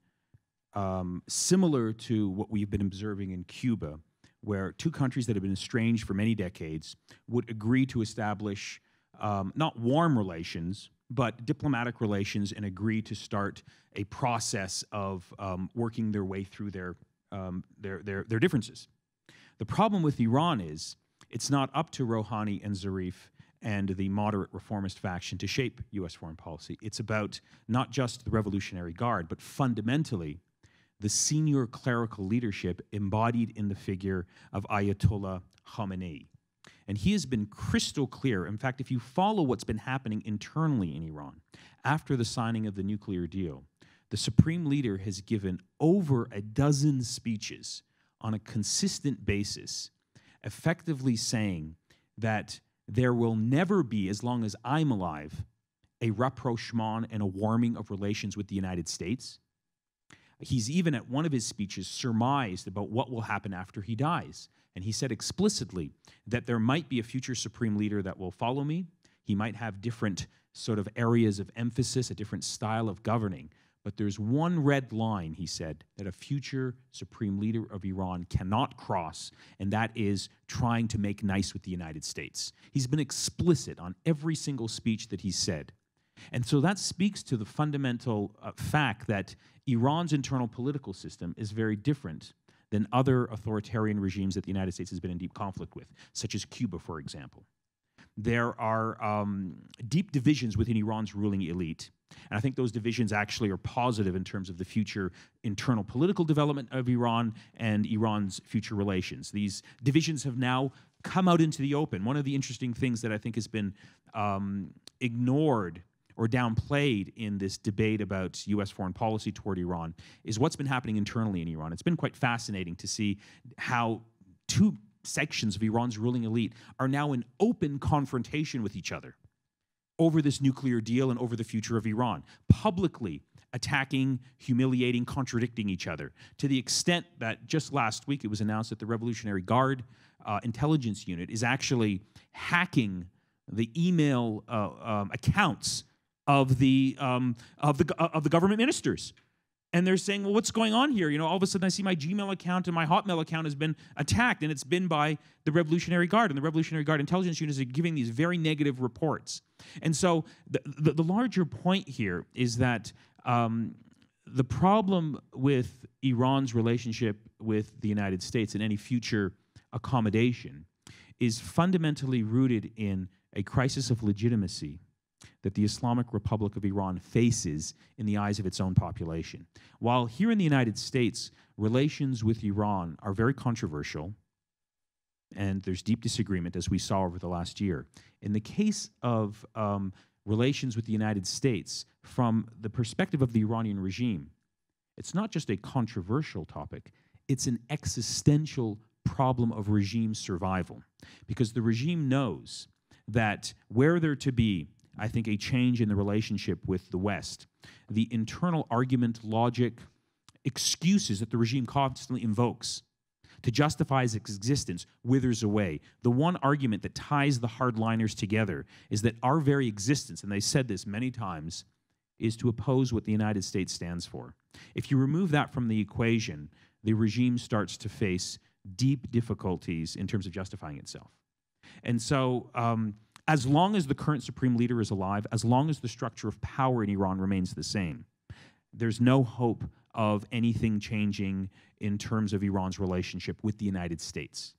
similar to what we've been observing in Cuba, where two countries that have been estranged for many decades would agree to establish not warm relations, but diplomatic relations, and agree to start a process of working their way through their differences. The problem with Iran is it's not up to Rouhani and Zarif and the moderate reformist faction to shape U.S. foreign policy. It's about not just the Revolutionary Guard, but fundamentally the senior clerical leadership embodied in the figure of Ayatollah Khamenei. And he has been crystal clear. In fact, if you follow what's been happening internally in Iran, after the signing of the nuclear deal, the supreme leader has given over a dozen speeches on a consistent basis, effectively saying that there will never be, as long as I'm alive, a rapprochement and a warming of relations with the United States. He's even, at one of his speeches, surmised about what will happen after he dies. And he said explicitly that there might be a future supreme leader that will follow me. He might have different sort of areas of emphasis, a different style of governing. But there's one red line, he said, that a future supreme leader of Iran cannot cross, and that is trying to make nice with the United States. He's been explicit on every single speech that he's said. And so that speaks to the fundamental fact that Iran's internal political system is very different than other authoritarian regimes that the United States has been in deep conflict with, such as Cuba, for example. There are deep divisions within Iran's ruling elite, and I think those divisions actually are positive in terms of the future internal political development of Iran and Iran's future relations. These divisions have now come out into the open. One of the interesting things that I think has been ignored or downplayed in this debate about U.S. foreign policy toward Iran is what's been happening internally in Iran. It's been quite fascinating to see how two sections of Iran's ruling elite are now in open confrontation with each other over this nuclear deal and over the future of Iran, publicly attacking, humiliating, contradicting each other, to the extent that just last week it was announced that the Revolutionary Guard intelligence unit is actually hacking the email accounts of the government ministers. And they're saying, well, what's going on here? You know, all of a sudden I see my Gmail account and my Hotmail account has been attacked, and it's been by the Revolutionary Guard. And the Revolutionary Guard intelligence units are giving these very negative reports. And so the larger point here is that the problem with Iran's relationship with the United States and any future accommodation is fundamentally rooted in a crisis of legitimacy that the Islamic Republic of Iran faces in the eyes of its own population. While here in the United States, relations with Iran are very controversial, and there's deep disagreement, as we saw over the last year. In the case of relations with the United States, from the perspective of the Iranian regime, it's not just a controversial topic, it's an existential problem of regime survival. Because the regime knows that were there to be, I think, a change in the relationship with the West, the internal argument, logic, excuses that the regime constantly invokes to justify its existence withers away. The one argument that ties the hardliners together is that our very existence, and they said this many times, is to oppose what the United States stands for. If you remove that from the equation, the regime starts to face deep difficulties in terms of justifying itself. And so, as long as the current supreme leader is alive, as long as the structure of power in Iran remains the same, there's no hope of anything changing in terms of Iran's relationship with the United States.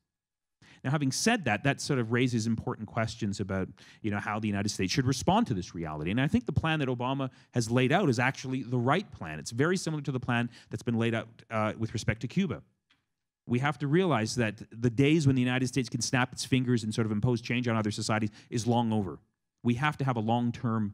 Now, having said that, that sort of raises important questions about, you know, how the United States should respond to this reality. And I think the plan that Obama has laid out is actually the right plan. It's very similar to the plan that's been laid out with respect to Cuba. We have to realize that the days when the United States can snap its fingers and sort of impose change on other societies is long over. We have to have a long-term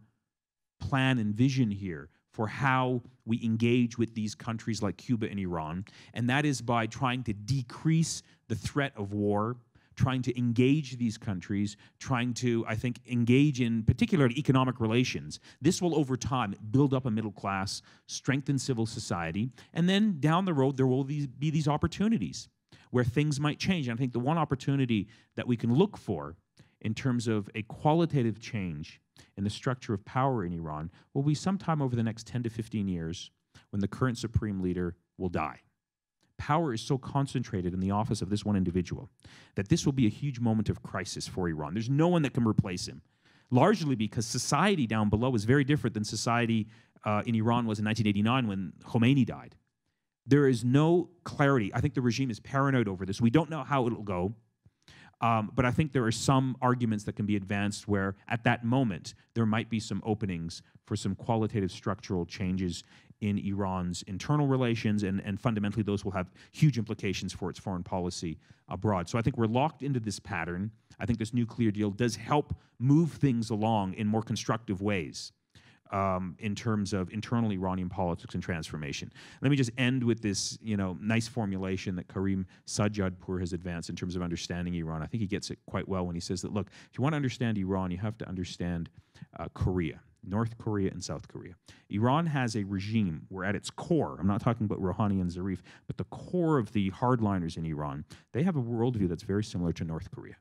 plan and vision here for how we engage with these countries like Cuba and Iran, and that is by trying to decrease the threat of war, trying to engage these countries, trying to, I think, engage in particularly economic relations. This will, over time, build up a middle class, strengthen civil society, and then down the road there will be these opportunities where things might change. And I think the one opportunity that we can look for in terms of a qualitative change in the structure of power in Iran will be sometime over the next 10 to 15 years when the current supreme leader will die. Power is so concentrated in the office of this one individual that this will be a huge moment of crisis for Iran. There's no one that can replace him, largely because society down below is very different than society in Iran was in 1989 when Khomeini died. There is no clarity. I think the regime is paranoid over this. We don't know how it'll go, but I think there are some arguments that can be advanced where at that moment there might be some openings for some qualitative structural changes in Iran's internal relations, and fundamentally those will have huge implications for its foreign policy abroad. So I think we're locked into this pattern. I think this nuclear deal does help move things along in more constructive ways in terms of internal Iranian politics and transformation. Let me just end with this, you know, nice formulation that Karim Sadjadpour has advanced in terms of understanding Iran. I think he gets it quite well when he says that, look, if you want to understand Iran, you have to understand Korea. North Korea and South Korea. Iran has a regime where at its core, I'm not talking about Rouhani and Zarif, but the core of the hardliners in Iran, they have a worldview that's very similar to North Korea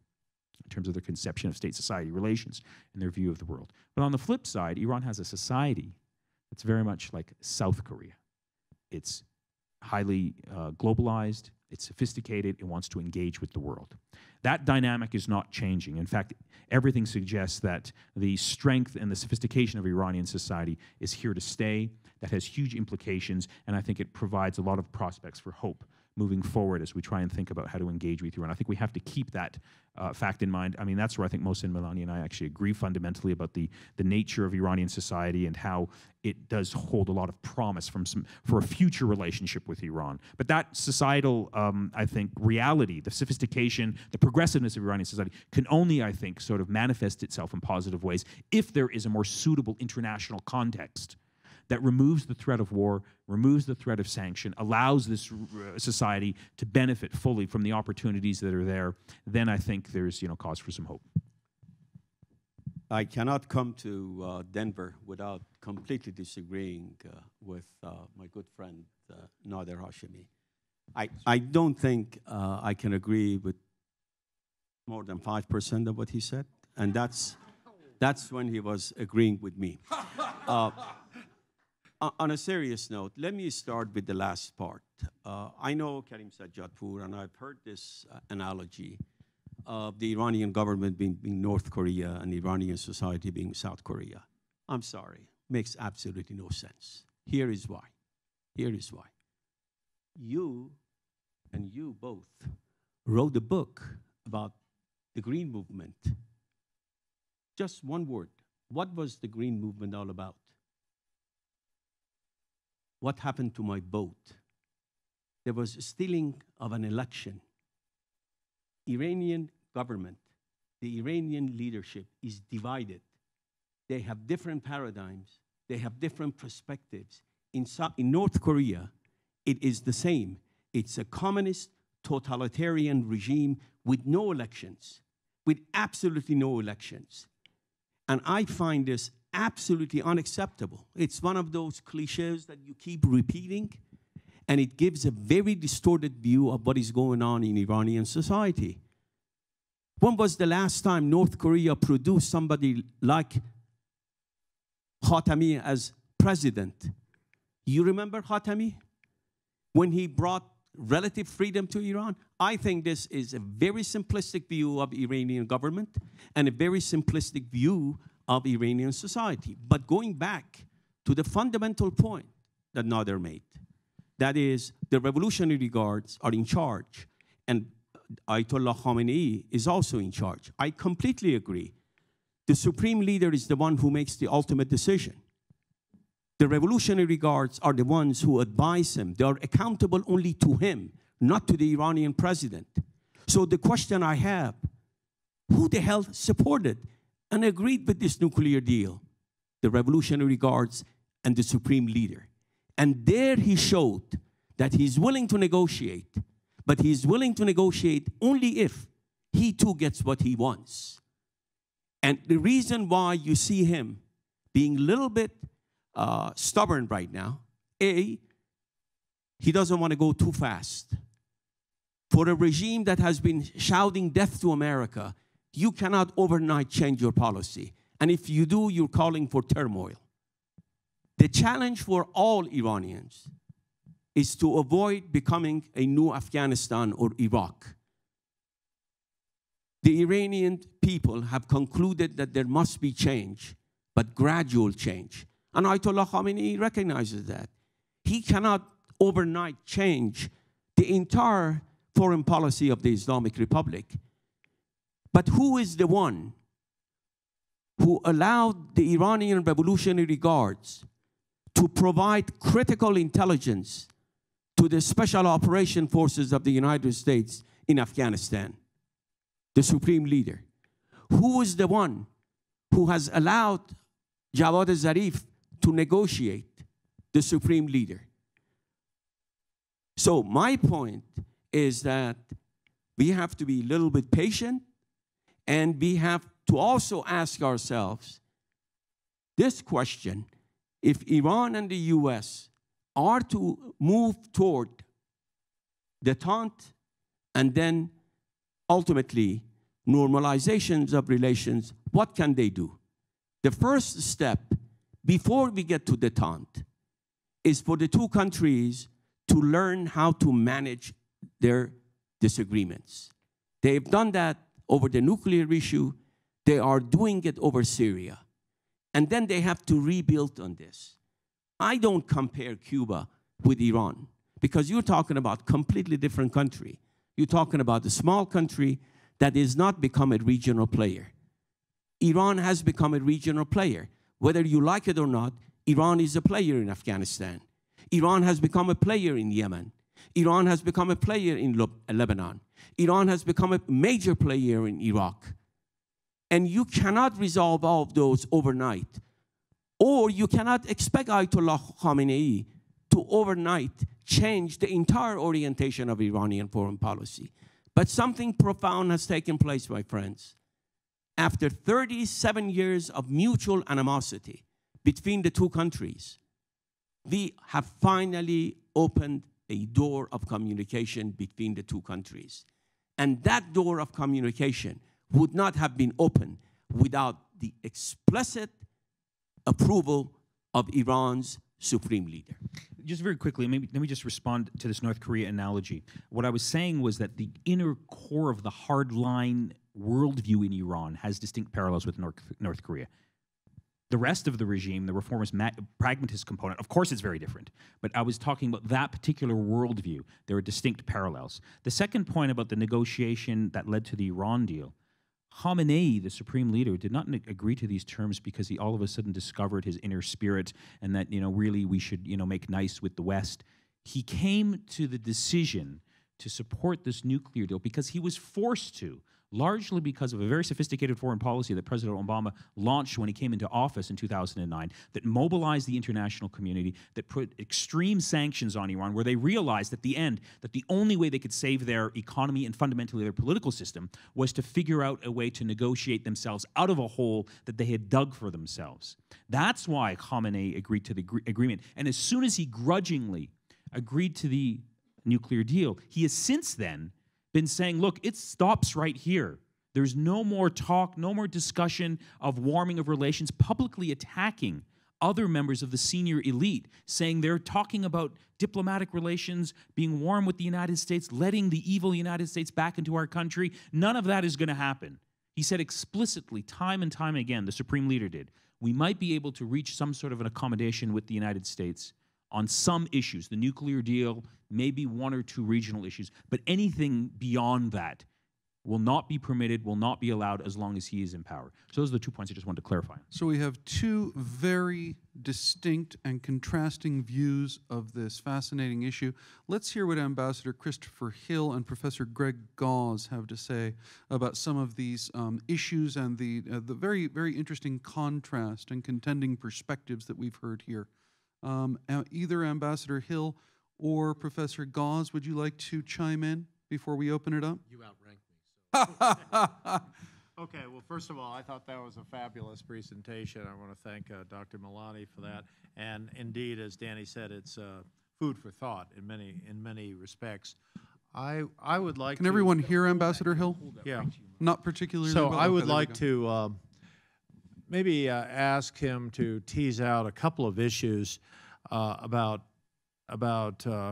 in terms of their conception of state-society relations and their view of the world. But on the flip side, Iran has a society that's very much like South Korea. It's highly globalized, it's sophisticated, it wants to engage with the world. That dynamic is not changing. In fact, everything suggests that the strength and the sophistication of Iranian society is here to stay. That has huge implications, and I think it provides a lot of prospects for hope moving forward as we try and think about how to engage with Iran. I think we have to keep that fact in mind. I mean, that's where I think Mohsen Milani and I actually agree fundamentally about the nature of Iranian society and how it does hold a lot of promise for a future relationship with Iran. But that societal, I think, reality, the sophistication, the progressiveness of Iranian society can only, I think, sort of manifest itself in positive ways if there is a more suitable international context that removes the threat of war, removes the threat of sanction, allows this society to benefit fully from the opportunities that are there, then I think there's, cause for some hope. I cannot come to Denver without completely disagreeing with my good friend, Nader Hashemi. I don't think I can agree with more than 5% of what he said, and that's when he was agreeing with me. On a serious note, let me start with the last part. I know Karim Sadjadpour, and I've heard this analogy of the Iranian government being North Korea and Iranian society being South Korea. I'm sorry, makes absolutely no sense. Here is why. Here is why. You and you both wrote a book about the Green Movement. Just one word. What was the Green Movement all about? What happened to my boat? There was a stealing of an election. Iranian government, the Iranian leadership is divided. They have different paradigms. They have different perspectives. In North Korea, it is the same. It's a communist, totalitarian regime with no elections, with absolutely no elections. And I find this absolutely unacceptable. It's one of those cliches that you keep repeating, and it gives a very distorted view of what is going on in Iranian society. When was the last time North Korea produced somebody like Khatami as president? You remember Khatami? When he brought relative freedom to Iran? I think this is a very simplistic view of Iranian government and a very simplistic view of Iranian society. But going back to the fundamental point that Nader made, that is, the Revolutionary Guards are in charge, and Ayatollah Khamenei is also in charge. I completely agree. The supreme leader is the one who makes the ultimate decision. The Revolutionary Guards are the ones who advise him. They are accountable only to him, not to the Iranian president. So the question I have, who the hell supported and agreed with this nuclear deal? The Revolutionary Guards and the supreme leader. And there he showed that he's willing to negotiate, but he's willing to negotiate only if he too gets what he wants. And the reason why you see him being a little bit stubborn right now, A, he doesn't want to go too fast. For a regime that has been shouting death to America, you cannot overnight change your policy. And if you do, you're calling for turmoil. The challenge for all Iranians is to avoid becoming a new Afghanistan or Iraq. The Iranian people have concluded that there must be change, but gradual change. And Ayatollah Khamenei recognizes that. He cannot overnight change the entire foreign policy of the Islamic Republic. But who is the one who allowed the Iranian Revolutionary Guards to provide critical intelligence to the Special Operation Forces of the United States in Afghanistan? The supreme leader. Who is the one who has allowed Javad Zarif to negotiate? The supreme leader. So my point is that we have to be a little bit patient, and we have to also ask ourselves this question: if Iran and the U.S. are to move toward detente and then ultimately normalizations of relations, what can they do? The first step before we get to detente is for the two countries to learn how to manage their disagreements. They've done that over the nuclear issue. They are doing it over Syria. And then they have to rebuild on this. I don't compare Cuba with Iran, because you're talking about a completely different country. You're talking about a small country that has not become a regional player. Iran has become a regional player. Whether you like it or not, Iran is a player in Afghanistan. Iran has become a player in Yemen. Iran has become a player in Lebanon. Iran has become a major player in Iraq. And you cannot resolve all of those overnight. Or you cannot expect Ayatollah Khamenei to overnight change the entire orientation of Iranian foreign policy. But something profound has taken place, my friends. After 37 years of mutual animosity between the two countries, we have finally opened a door of communication between the two countries. And that door of communication would not have been open without the explicit approval of Iran's supreme leader. Just very quickly, maybe let me just respond to this North Korea analogy. What I was saying was that the inner core of the hardline worldview in Iran has distinct parallels with North Korea. The rest of the regime, the reformist pragmatist component, of course it's very different, but I was talking about that particular worldview. There are distinct parallels. The second point about the negotiation that led to the Iran deal, Khamenei, the supreme leader, did not agree to these terms because he all of a sudden discovered his inner spirit and that, you know, really we should, you know, make nice with the West. He came to the decision to support this nuclear deal because he was forced to, largely because of a very sophisticated foreign policy that President Obama launched when he came into office in 2009 that mobilized the international community, that put extreme sanctions on Iran, where they realized at the end that the only way they could save their economy and fundamentally their political system was to figure out a way to negotiate themselves out of a hole that they had dug for themselves. That's why Khamenei agreed to the agreement. And as soon as he grudgingly agreed to the nuclear deal, he has since then been saying, look, it stops right here. There's no more talk, no more discussion of warming of relations, publicly attacking other members of the senior elite, saying they're talking about diplomatic relations, being warm with the United States, letting the evil United States back into our country. None of that is going to happen. He said explicitly, time and time again, the Supreme Leader did, we might be able to reach some sort of an accommodation with the United States on some issues, the nuclear deal, maybe one or two regional issues, but anything beyond that will not be permitted, will not be allowed as long as he is in power. So those are the 2 points I just wanted to clarify. So we have two very distinct and contrasting views of this fascinating issue. Let's hear what Ambassador Christopher Hill and Professor Greg Gause have to say about some of these issues and the very, very interesting contrast and contending perspectives that we've heard here. Either Ambassador Hill or Professor Gause, would you like to chime in before we open it up? You outranked me. So. Okay, well, first of all, I thought that was a fabulous presentation. I want to thank Dr. Milani for that. And indeed, as Danny said, it's food for thought in many respects. I would like. Can to everyone hear Ambassador Hill? Yeah, not particularly. So I would like to. Maybe ask him to tease out a couple of issues about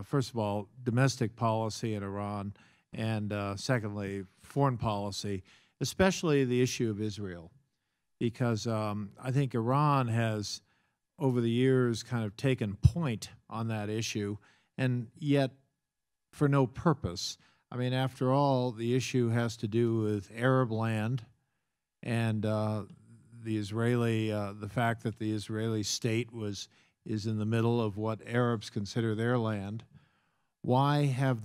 first of all, domestic policy in Iran, and secondly, foreign policy, especially the issue of Israel, because I think Iran has, over the years, kind of taken point on that issue, and yet for no purpose. I mean, after all, the issue has to do with Arab land and the Israeli, the fact that the Israeli state is in the middle of what Arabs consider their land. Why has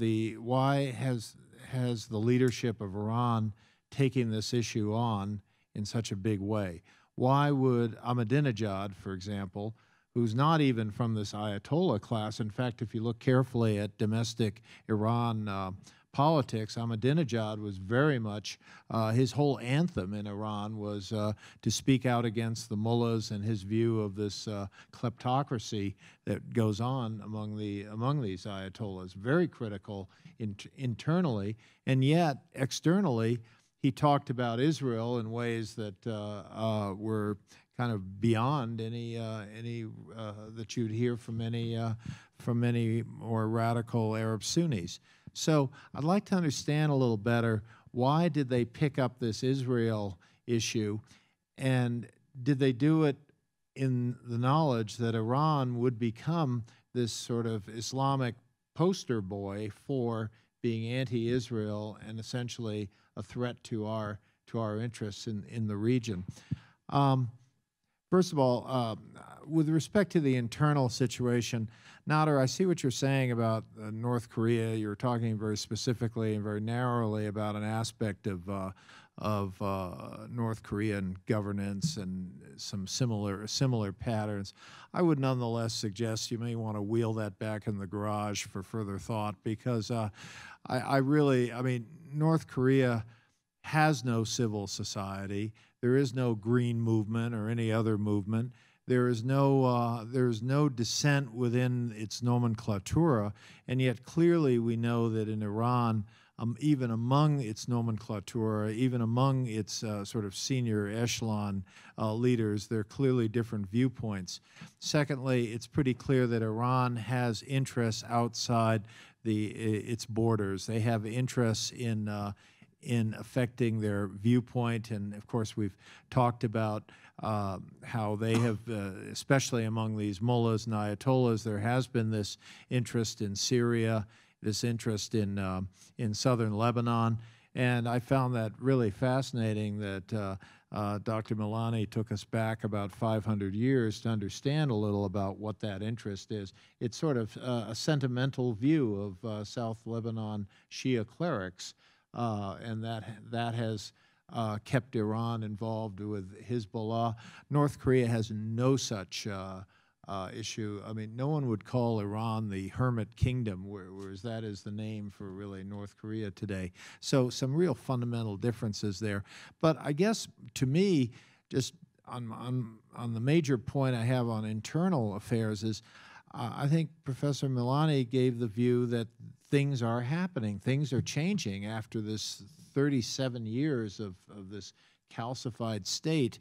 the leadership of Iran taken this issue on in such a big way? Why would Ahmadinejad, for example, who's not even from this Ayatollah class, in fact, if you look carefully at domestic Iran politics, Ahmadinejad was very much, his whole anthem in Iran was to speak out against the mullahs and his view of this kleptocracy that goes on among these Ayatollahs. Very critical internally, and yet externally, he talked about Israel in ways that were kind of beyond any that you'd hear from any more radical Arab Sunnis. So I'd like to understand a little better, why did they pick up this Israel issue, and did they do it in the knowledge that Iran would become this sort of Islamic poster boy for being anti-Israel and essentially a threat to our interests in the region? First of all, with respect to the internal situation, Nader, I see what you're saying about North Korea. You're talking very specifically and very narrowly about an aspect of North Korean governance and some similar patterns. I would nonetheless suggest you may want to wheel that back in the garage for further thought, because I mean, North Korea has no civil society. There is no green movement or any other movement. There is no dissent within its nomenclatura, and yet clearly we know that in Iran, even among its nomenclatura, even among its sort of senior echelon leaders, there are clearly different viewpoints. Secondly, it's pretty clear that Iran has interests outside its borders. They have interests in affecting their viewpoint, and of course we've talked about how they have, especially among these mullahs and ayatollahs, there has been this interest in Syria, this interest in southern Lebanon. And I found that really fascinating that Dr. Milani took us back about 500 years to understand a little about what that interest is. It's sort of a sentimental view of South Lebanon Shia clerics, and that has kept Iran involved with Hezbollah. North Korea has no such issue. I mean, no one would call Iran the hermit kingdom, whereas that is the name for really North Korea today. So some real fundamental differences there. But I guess to me, just on the major point I have on internal affairs is I think Professor Milani gave the view that things are happening, things are changing after this 37 years of this calcified state.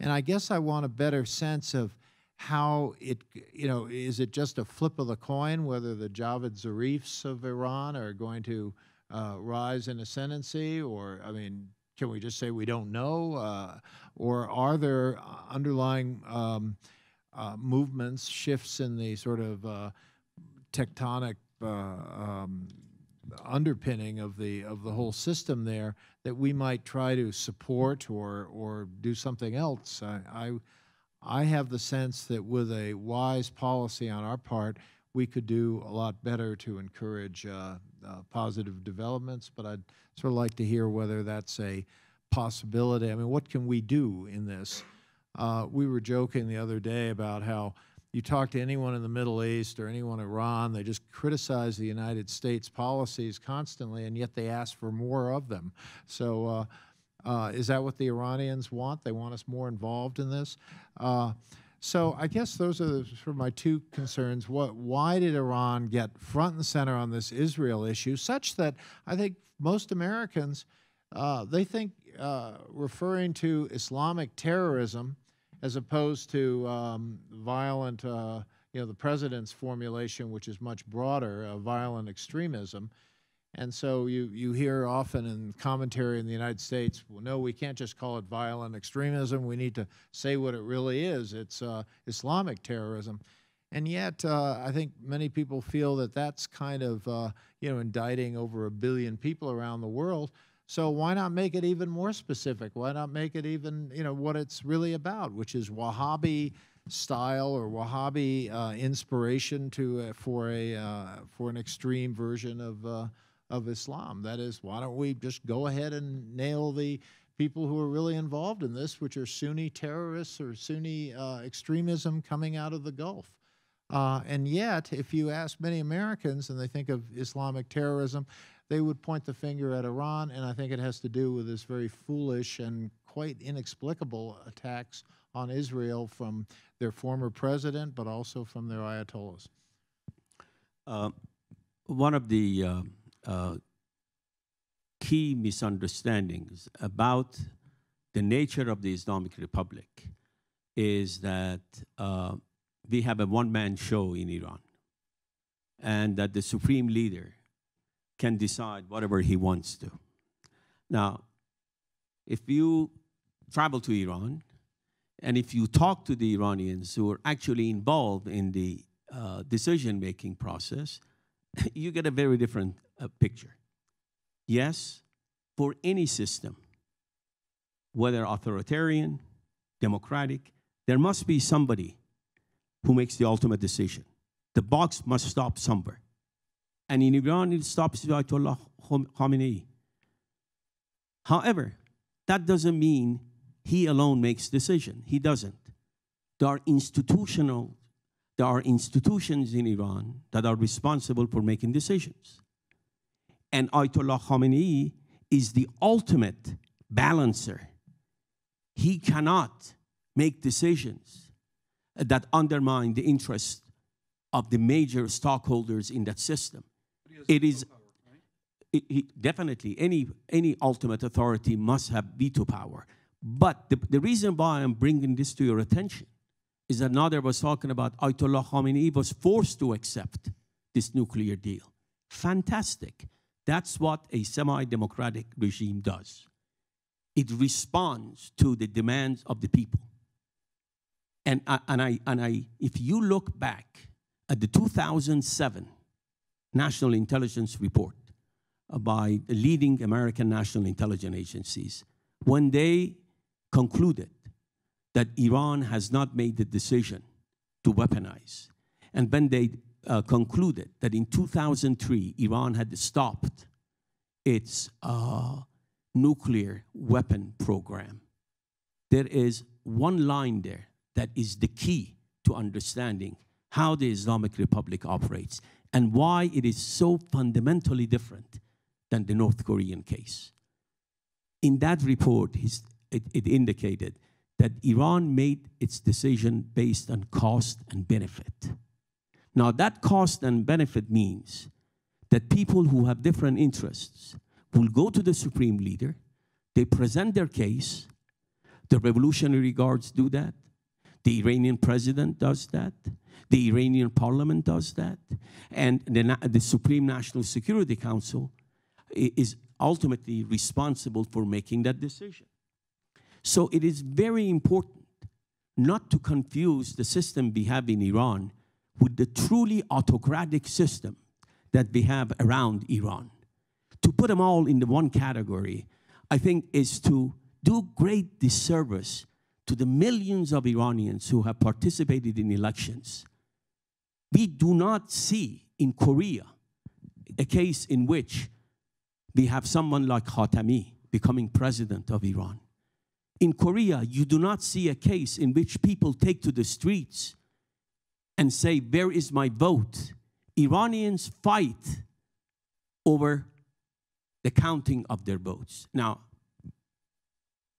And I guess I want a better sense of how it, you know, is it just a flip of the coin whether the Javad Zarifs of Iran are going to rise in ascendancy, or, I mean, can we just say we don't know? Or are there underlying movements, shifts in the sort of tectonic underpinning of the whole system there that we might try to support or do something else? I have the sense that with a wise policy on our part, we could do a lot better to encourage positive developments, but I'd sort of like to hear whether that's a possibility. I mean, what can we do in this? We were joking the other day about how you talk to anyone in the Middle East or anyone in Iran, they just criticize the United States policies constantly, and yet they ask for more of them. So. Is that what the Iranians want? They want us more involved in this? So I guess those are my two concerns. Why did Iran get front and center on this Israel issue, such that I think most Americans, they think referring to Islamic terrorism as opposed to violent, you know, the president's formulation, which is much broader, violent extremism. And so you hear often in commentary in the United States, well, no, we can't just call it violent extremism. We need to say what it really is. It's Islamic terrorism. And yet, I think many people feel that that's kind of, you know, indicting over 1 billion people around the world. So why not make it even more specific? Why not make it even, you know, what it's really about, which is Wahhabi style or Wahhabi inspiration for an extreme version of Islam. That is, why don't we just go ahead and nail the people who are really involved in this, which are Sunni terrorists or Sunni extremism coming out of the Gulf. And yet, if you ask many Americans and they think of Islamic terrorism, they would point the finger at Iran, and I think it has to do with this very foolish and quite inexplicable attacks on Israel from their former president, but also from their ayatollahs. One of the key misunderstandings about the nature of the Islamic Republic is that we have a one-man show in Iran, and that the supreme leader can decide whatever he wants to. Now, if you travel to Iran, and if you talk to the Iranians who are actually involved in the decision-making process, you get a very different picture. Yes, for any system, whether authoritarian, democratic, there must be somebody who makes the ultimate decision. The box must stop somewhere. And in Iran, it stops Ayatollah Khomeini. However, That doesn't mean he alone makes decision. He doesn't. There are institutions in Iran that are responsible for making decisions. And Ayatollah Khamenei is the ultimate balancer. He cannot make decisions that undermine the interests of the major stockholders in that system. It is power, right? Definitely any ultimate authority must have veto power. But the reason why I'm bringing this to your attention is that Nader was talking about Ayatollah Khamenei was forced to accept this nuclear deal. Fantastic. That's what a semi-democratic regime does. It responds to the demands of the people. And if you look back at the 2007 National Intelligence Report by the leading American national intelligence agencies, when they concluded that Iran has not made the decision to weaponize, and when they concluded that in 2003 Iran had stopped its nuclear weapon program, there is one line there that is the key to understanding how the Islamic Republic operates and why it is so fundamentally different than the North Korean case. In that report, it indicated that Iran made its decision based on cost and benefit. Now, that cost and benefit means that people who have different interests will go to the supreme leader, they present their case, the Revolutionary Guards do that, the Iranian president does that, the Iranian parliament does that, and the Supreme National Security Council is ultimately responsible for making that decision. So it is very important not to confuse the system we have in Iran with the truly autocratic system that we have around Iran. To put them all into one category, I think, is to do great disservice to the millions of Iranians who have participated in elections. We do not see in Korea a case in which we have someone like Khatami becoming president of Iran. In Korea, you do not see a case in which people take to the streets and say, "Where is my vote?" Iranians fight over the counting of their votes. Now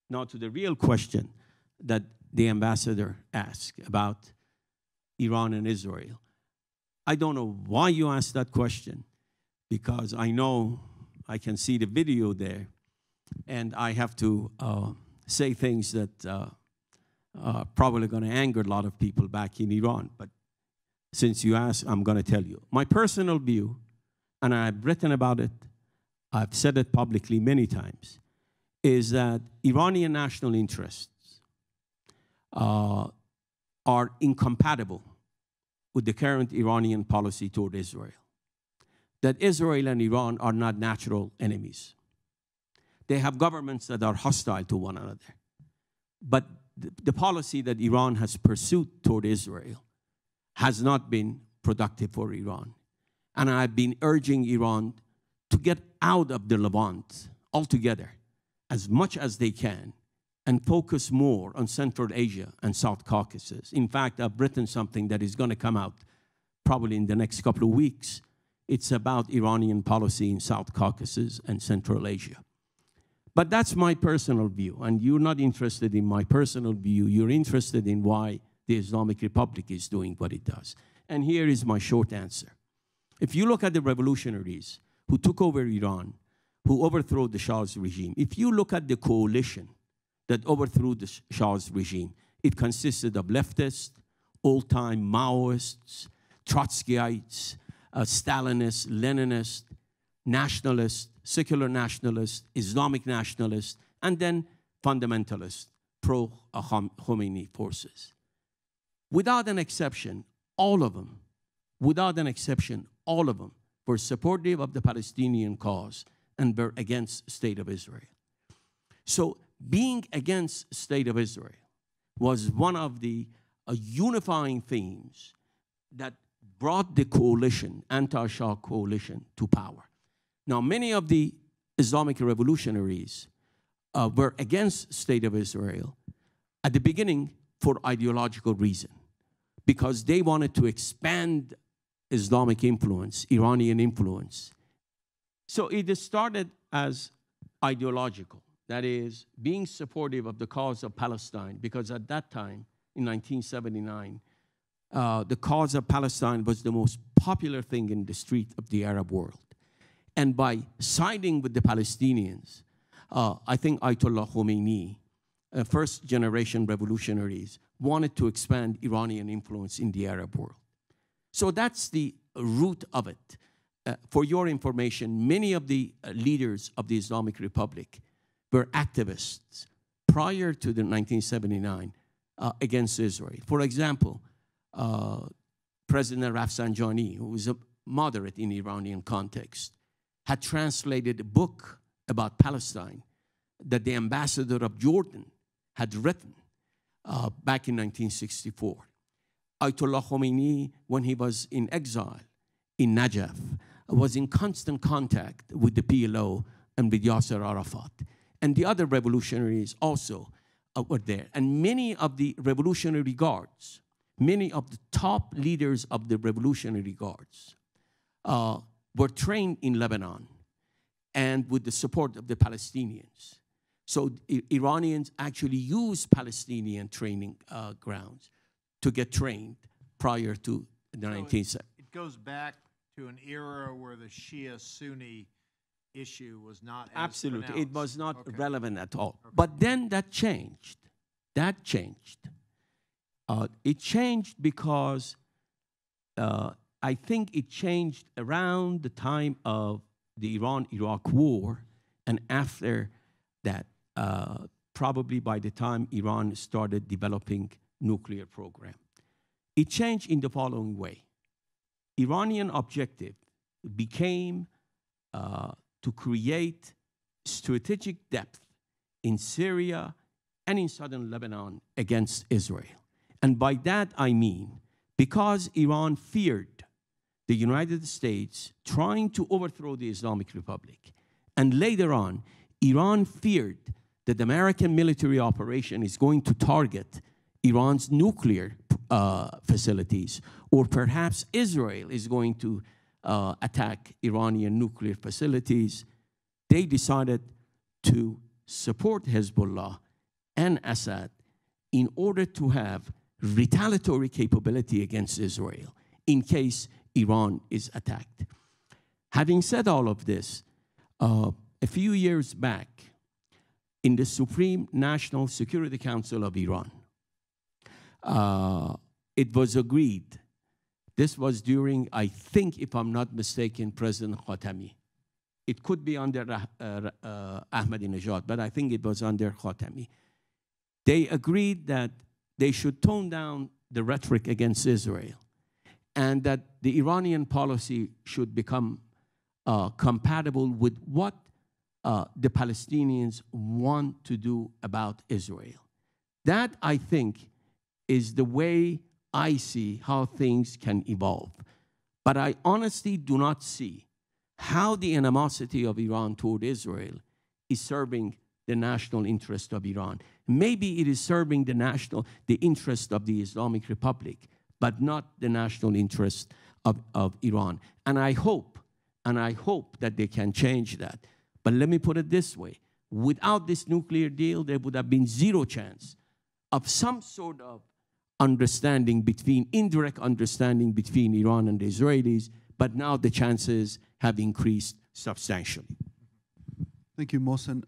to the real question that the ambassador asked about Iran and Israel. I don't know why you asked that question, because I know I can see the video there, and I have to say things that are probably going to anger a lot of people back in Iran. But since you asked, I'm going to tell you. My personal view, and I've written about it, I've said it publicly many times, is that Iranian national interests are incompatible with the current Iranian policy toward Israel. That Israel and Iran are not natural enemies. They have governments that are hostile to one another. But the policy that Iran has pursued toward Israel has not been productive for Iran. And I've been urging Iran to get out of the Levant altogether as much as they can and focus more on Central Asia and South Caucasus. In fact, I've written something that is going to come out probably in the next couple of weeks. It's about Iranian policy in South Caucasus and Central Asia. But that's my personal view, and you're not interested in my personal view. You're interested in why the Islamic Republic is doing what it does. And here is my short answer. If you look at the revolutionaries who took over Iran, who overthrew the Shah's regime, if you look at the coalition that overthrew the Shah's regime, it consisted of leftists, old-time Maoists, Trotskyites, Stalinists, Leninists, nationalists, secular nationalists, Islamic nationalists, and then fundamentalist, pro-Khomeini forces. Without an exception, all of them, without an exception, all of them were supportive of the Palestinian cause and were against State of Israel. So being against State of Israel was one of the unifying themes that brought the coalition, anti-Shah coalition, to power. Now, many of the Islamic revolutionaries were against State of Israel at the beginning for ideological reason, because they wanted to expand Islamic influence, Iranian influence. So it started as ideological, that is, being supportive of the cause of Palestine, because at that time, in 1979, the cause of Palestine was the most popular thing in the street of the Arab world. And by siding with the Palestinians, I think Ayatollah Khomeini, first-generation revolutionaries, wanted to expand Iranian influence in the Arab world. So that's the root of it. For your information, many of the leaders of the Islamic Republic were activists prior to the 1979 against Israel. For example, President Rafsanjani, who was a moderate in Iranian context, had translated a book about Palestine that the ambassador of Jordan had written back in 1964. Ayatollah Khomeini, when he was in exile in Najaf, was in constant contact with the PLO and with Yasser Arafat. And the other revolutionaries also were there. And many of the Revolutionary Guards, many of the top leaders of the Revolutionary Guards were trained in Lebanon and with the support of the Palestinians. So the Iranians actually used Palestinian training grounds to get trained prior to the 19th. It goes back to an era where the Shia-Sunni issue was not as absolutely pronounced. It was not relevant at all. But then that changed. That changed. It changed because I think it changed around the time of the Iran-Iraq war, and after that, probably by the time Iran started developing nuclear program. It changed in the following way. Iranian objective became to create strategic depth in Syria and in southern Lebanon against Israel. And by that I mean, because Iran feared the United States trying to overthrow the Islamic Republic, and later on, Iran feared that the American military operation is going to target Iran's nuclear facilities, or perhaps Israel is going to attack Iranian nuclear facilities, they decided to support Hezbollah and Assad in order to have retaliatory capability against Israel in case Iran is attacked. Having said all of this, a few years back, in the Supreme National Security Council of Iran, it was agreed, this was during, I think, if I'm not mistaken, President Khatami. It could be under Ahmadinejad, but I think it was under Khatami. They agreed that they should tone down the rhetoric against Israel, and that the Iranian policy should become compatible with what the Palestinians want to do about Israel. That, I think, is the way I see how things can evolve. But I honestly do not see how the animosity of Iran toward Israel is serving the national interest of Iran. Maybe it is serving the interest of the Islamic Republic, but not the national interest of Iran. And I hope that they can change that. But let me put it this way. Without this nuclear deal, there would have been zero chance of some sort of understanding between, indirect understanding between Iran and the Israelis, but now the chances have increased substantially. Thank you, Mohsen.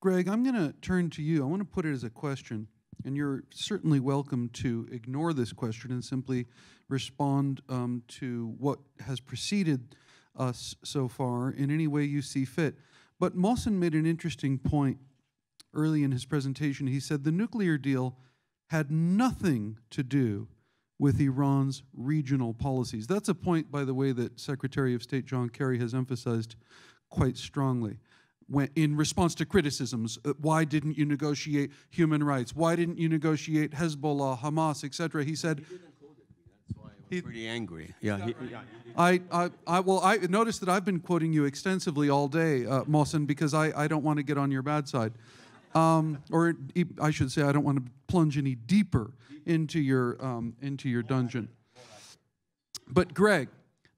Greg, I'm going to turn to you. I want to put it as a question, and you're certainly welcome to ignore this question and simply respond to what has preceded us so far in any way you see fit. But Mohsen made an interesting point early in his presentation. He said the nuclear deal had nothing to do with Iran's regional policies. That's a point, by the way, that Secretary of State John Kerry has emphasized quite strongly when, in response to criticisms. Why didn't you negotiate human rights? Why didn't you negotiate Hezbollah, Hamas, etc.? He said... He didn't quote it. That's why I was pretty angry. Yeah, I noticed that I've been quoting you extensively all day, Mohsen, because I don't want to get on your bad side. Or I should say, I don't want to plunge any deeper into your dungeon. But Greg,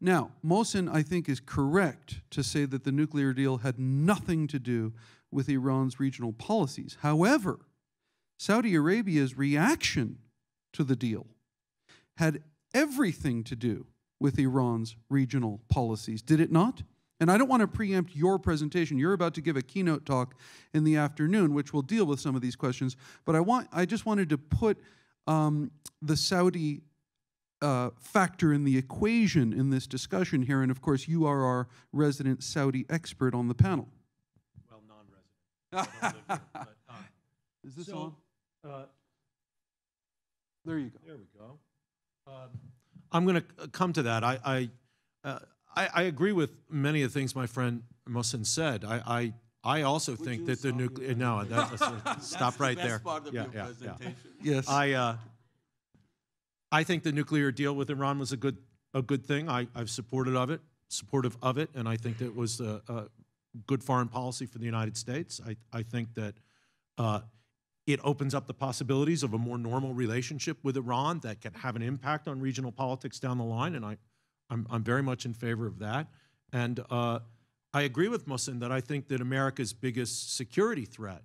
now, Mohsen, I think, is correct to say that the nuclear deal had nothing to do with Iran's regional policies. However, Saudi Arabia's reaction to the deal had everything to do with Iran's regional policies, did it not? And I don't want to preempt your presentation. You're about to give a keynote talk in the afternoon, which will deal with some of these questions. But I just wanted to put the Saudi factor in the equation in this discussion here. And of course, you are our resident Saudi expert on the panel. Well, non-resident. Is this on? There you go. There we go. I'm going to come to that. I agree with many of the things my friend Mohsen said. I also would think that the nuclear... No, that's stop right there. That's the best part of your presentation. Yeah. Yes. I think the nuclear deal with Iran was a good thing. I've supportive of it, and I think that it was a good foreign policy for the United States. I think that it opens up the possibilities of a more normal relationship with Iran that can have an impact on regional politics down the line, and I'm very much in favor of that. And I agree with Mohsen that I think that America's biggest security threat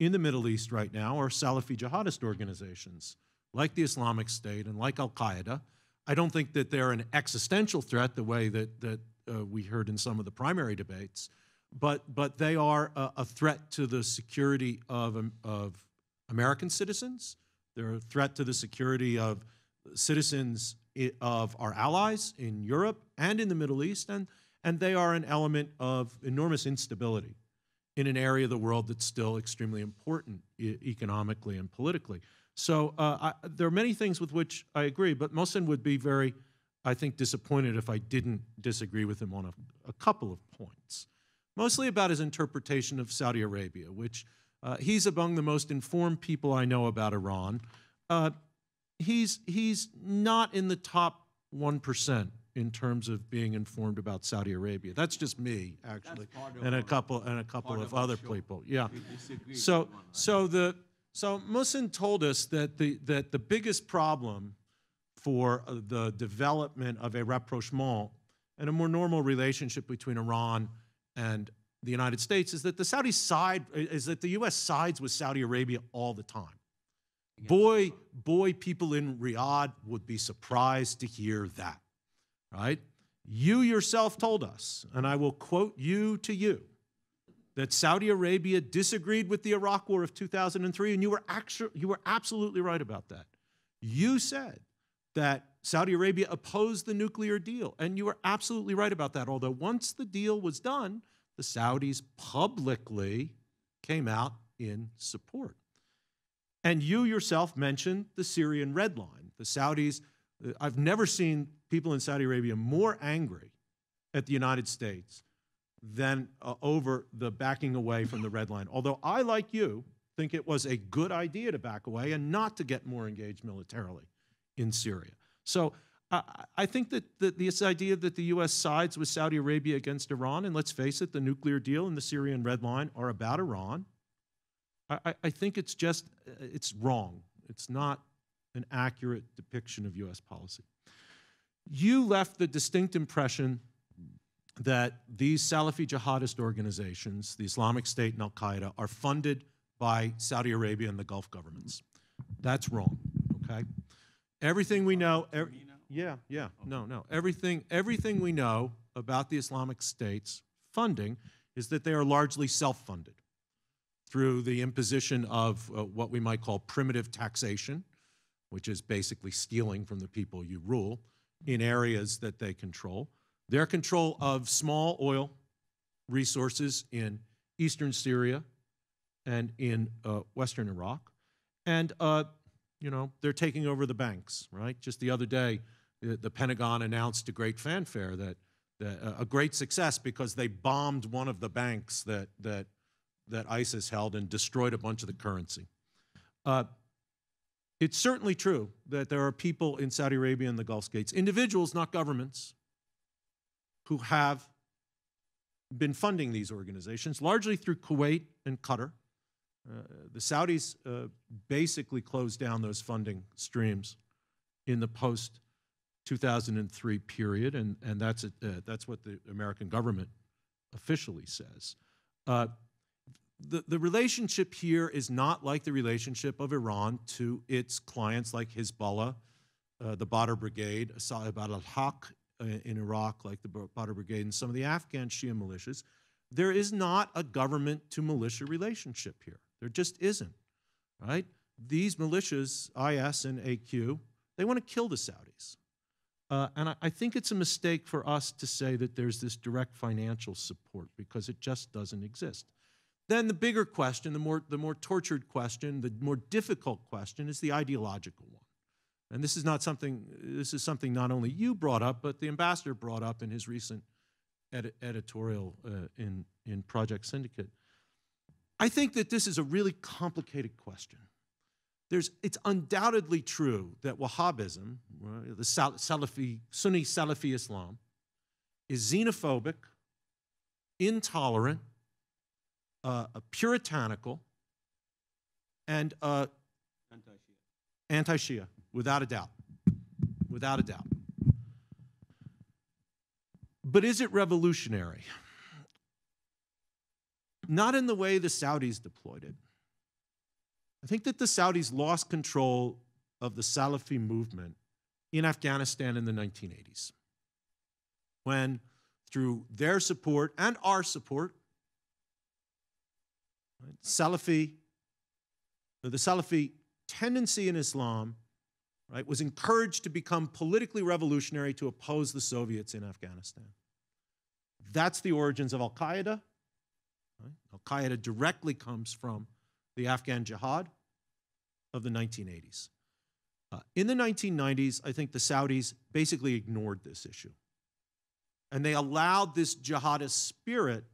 in the Middle East right now are Salafi jihadist organizations like the Islamic State and like Al-Qaeda. I don't think that they're an existential threat the way that we heard in some of the primary debates, but they are a threat to the security of American citizens. They're a threat to the security of citizens of our allies in Europe and in the Middle East, and they are an element of enormous instability in an area of the world that's still extremely important economically and politically. So there are many things with which I agree, but Mohsen would be very, I think, disappointed if I didn't disagree with him on a couple of points, mostly about his interpretation of Saudi Arabia, which he's among the most informed people I know about Iran. He's not in the top 1% in terms of being informed about Saudi Arabia. That's just me, actually, and a couple of other people. Yeah. So Mohsen told us that the biggest problem for the development of a rapprochement and a more normal relationship between Iran and the United States is that the Saudi side is that the U.S. sides with Saudi Arabia all the time. Boy, people in Riyadh would be surprised to hear that, right? You yourself told us, and I will quote you to you, that Saudi Arabia disagreed with the Iraq War of 2003, and you were absolutely right about that. You said that Saudi Arabia opposed the nuclear deal, and you were absolutely right about that, although once the deal was done, the Saudis publicly came out in support. And you yourself mentioned the Syrian red line. The Saudis, I've never seen people in Saudi Arabia more angry at the United States than over the backing away from the red line. Although I, like you, think it was a good idea to back away and not to get more engaged militarily in Syria. So I think that this idea that the U.S. sides with Saudi Arabia against Iran, and let's face it, the nuclear deal and the Syrian red line are about Iran, I think it's just, it's wrong. It's not an accurate depiction of U.S. policy. You left the distinct impression that these Salafi jihadist organizations, the Islamic State and Al-Qaeda, are funded by Saudi Arabia and the Gulf governments. That's wrong, okay? Everything we know, everything we know about the Islamic State's funding is that they are largely self-funded through the imposition of what we might call primitive taxation, which is basically stealing from the people you rule in areas that they control. Their control of small oil resources in eastern Syria and in western Iraq. And, you know, they're taking over the banks, right? Just the other day, the Pentagon announced to great fanfare that a great success because they bombed one of the banks that ISIS held and destroyed a bunch of the currency. It's certainly true that there are people in Saudi Arabia and the Gulf states, individuals, not governments, who have been funding these organizations, largely through Kuwait and Qatar, The Saudis basically closed down those funding streams in the post-2003 period, and that's what the American government officially says. The relationship here is not like the relationship of Iran to its clients like Hezbollah, the Badr Brigade, Sa'ib al-Haq in Iraq, like the Badr Brigade, and some of the Afghan Shia militias. There is not a government to militia relationship here. There just isn't, right? These militias, IS and AQ, they want to kill the Saudis. And I think it's a mistake for us to say that there's this direct financial support, because it just doesn't exist. Then the bigger question, the more tortured question, the more difficult question is the ideological one. And this is not something, this is something not only you brought up, but the ambassador brought up in his recent editorial in Project Syndicate. I think that this is a really complicated question. It's undoubtedly true that Wahhabism, right, the Salafi, Sunni Salafi Islam, is xenophobic, intolerant, puritanical, and anti-Shia, without a doubt, without a doubt. But is it revolutionary? Not in the way the Saudis deployed it. I think that the Saudis lost control of the Salafi movement in Afghanistan in the 1980s, when through their support and our support, the Salafi tendency in Islam, right, was encouraged to become politically revolutionary to oppose the Soviets in Afghanistan. That's the origins of al-Qaeda. Right? Al-Qaeda directly comes from the Afghan jihad of the 1980s. In the 1990s, I think the Saudis basically ignored this issue. And they allowed this jihadist spirit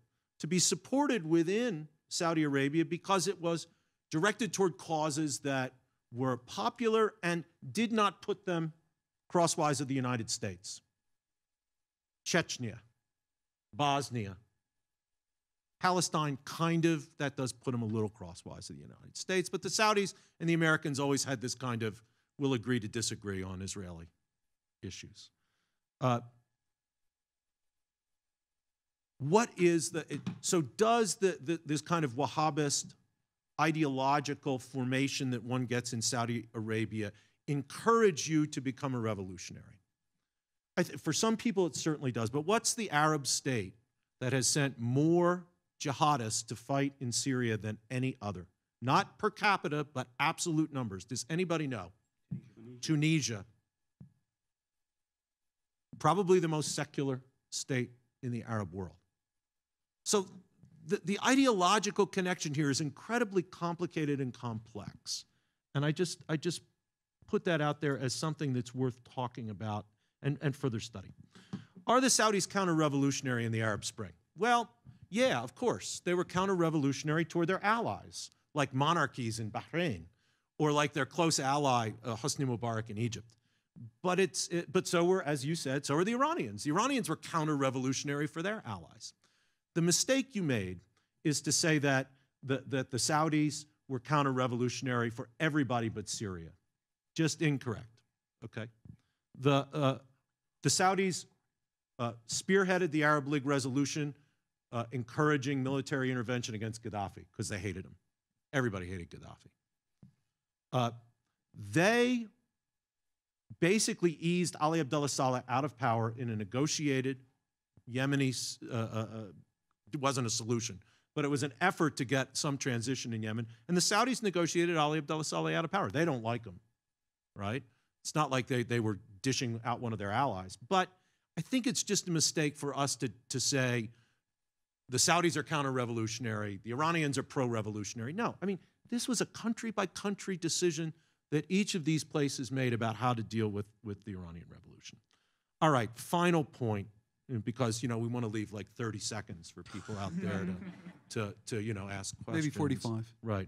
to be supported within Saudi Arabia because it was directed toward causes that were popular and did not put them crosswise of the United States. Chechnya, Bosnia, Palestine, kind of, that does put them a little crosswise of the United States, but the Saudis and the Americans always had this kind of we'll agree to disagree on Israeli issues. So does this kind of Wahhabist ideological formation that one gets in Saudi Arabia encourage you to become a revolutionary? For some people it certainly does, but what's the Arab state that has sent more jihadists to fight in Syria than any other? Not per capita, but absolute numbers. Does anybody know? Tunisia. Probably the most secular state in the Arab world. So the ideological connection here is incredibly complicated and complex. And I just put that out there as something that's worth talking about and further study. Are the Saudis counter-revolutionary in the Arab Spring? Well, yeah, of course. They were counter-revolutionary toward their allies, like monarchies in Bahrain, or like their close ally, Hosni Mubarak in Egypt. But, so were, as you said, so were the Iranians. The Iranians were counter-revolutionary for their allies. The mistake you made is to say that the Saudis were counter-revolutionary for everybody but Syria. Just incorrect, okay? The Saudis spearheaded the Arab League resolution encouraging military intervention against Gaddafi because they hated him. Everybody hated Gaddafi. They basically eased Ali Abdullah Saleh out of power in a negotiated Yemeni, it wasn't a solution, but it was an effort to get some transition in Yemen. And the Saudis negotiated Ali Abdullah Saleh out of power. They don't like him, right? It's not like they were dishing out one of their allies. But I think it's just a mistake for us to say the Saudis are counter-revolutionary, the Iranians are pro-revolutionary. No, I mean, this was a country-by-country decision that each of these places made about how to deal with the Iranian revolution. All right, final point, because, you know, we want to leave like 30 seconds for people out there to you know, ask questions. Maybe 45. Right.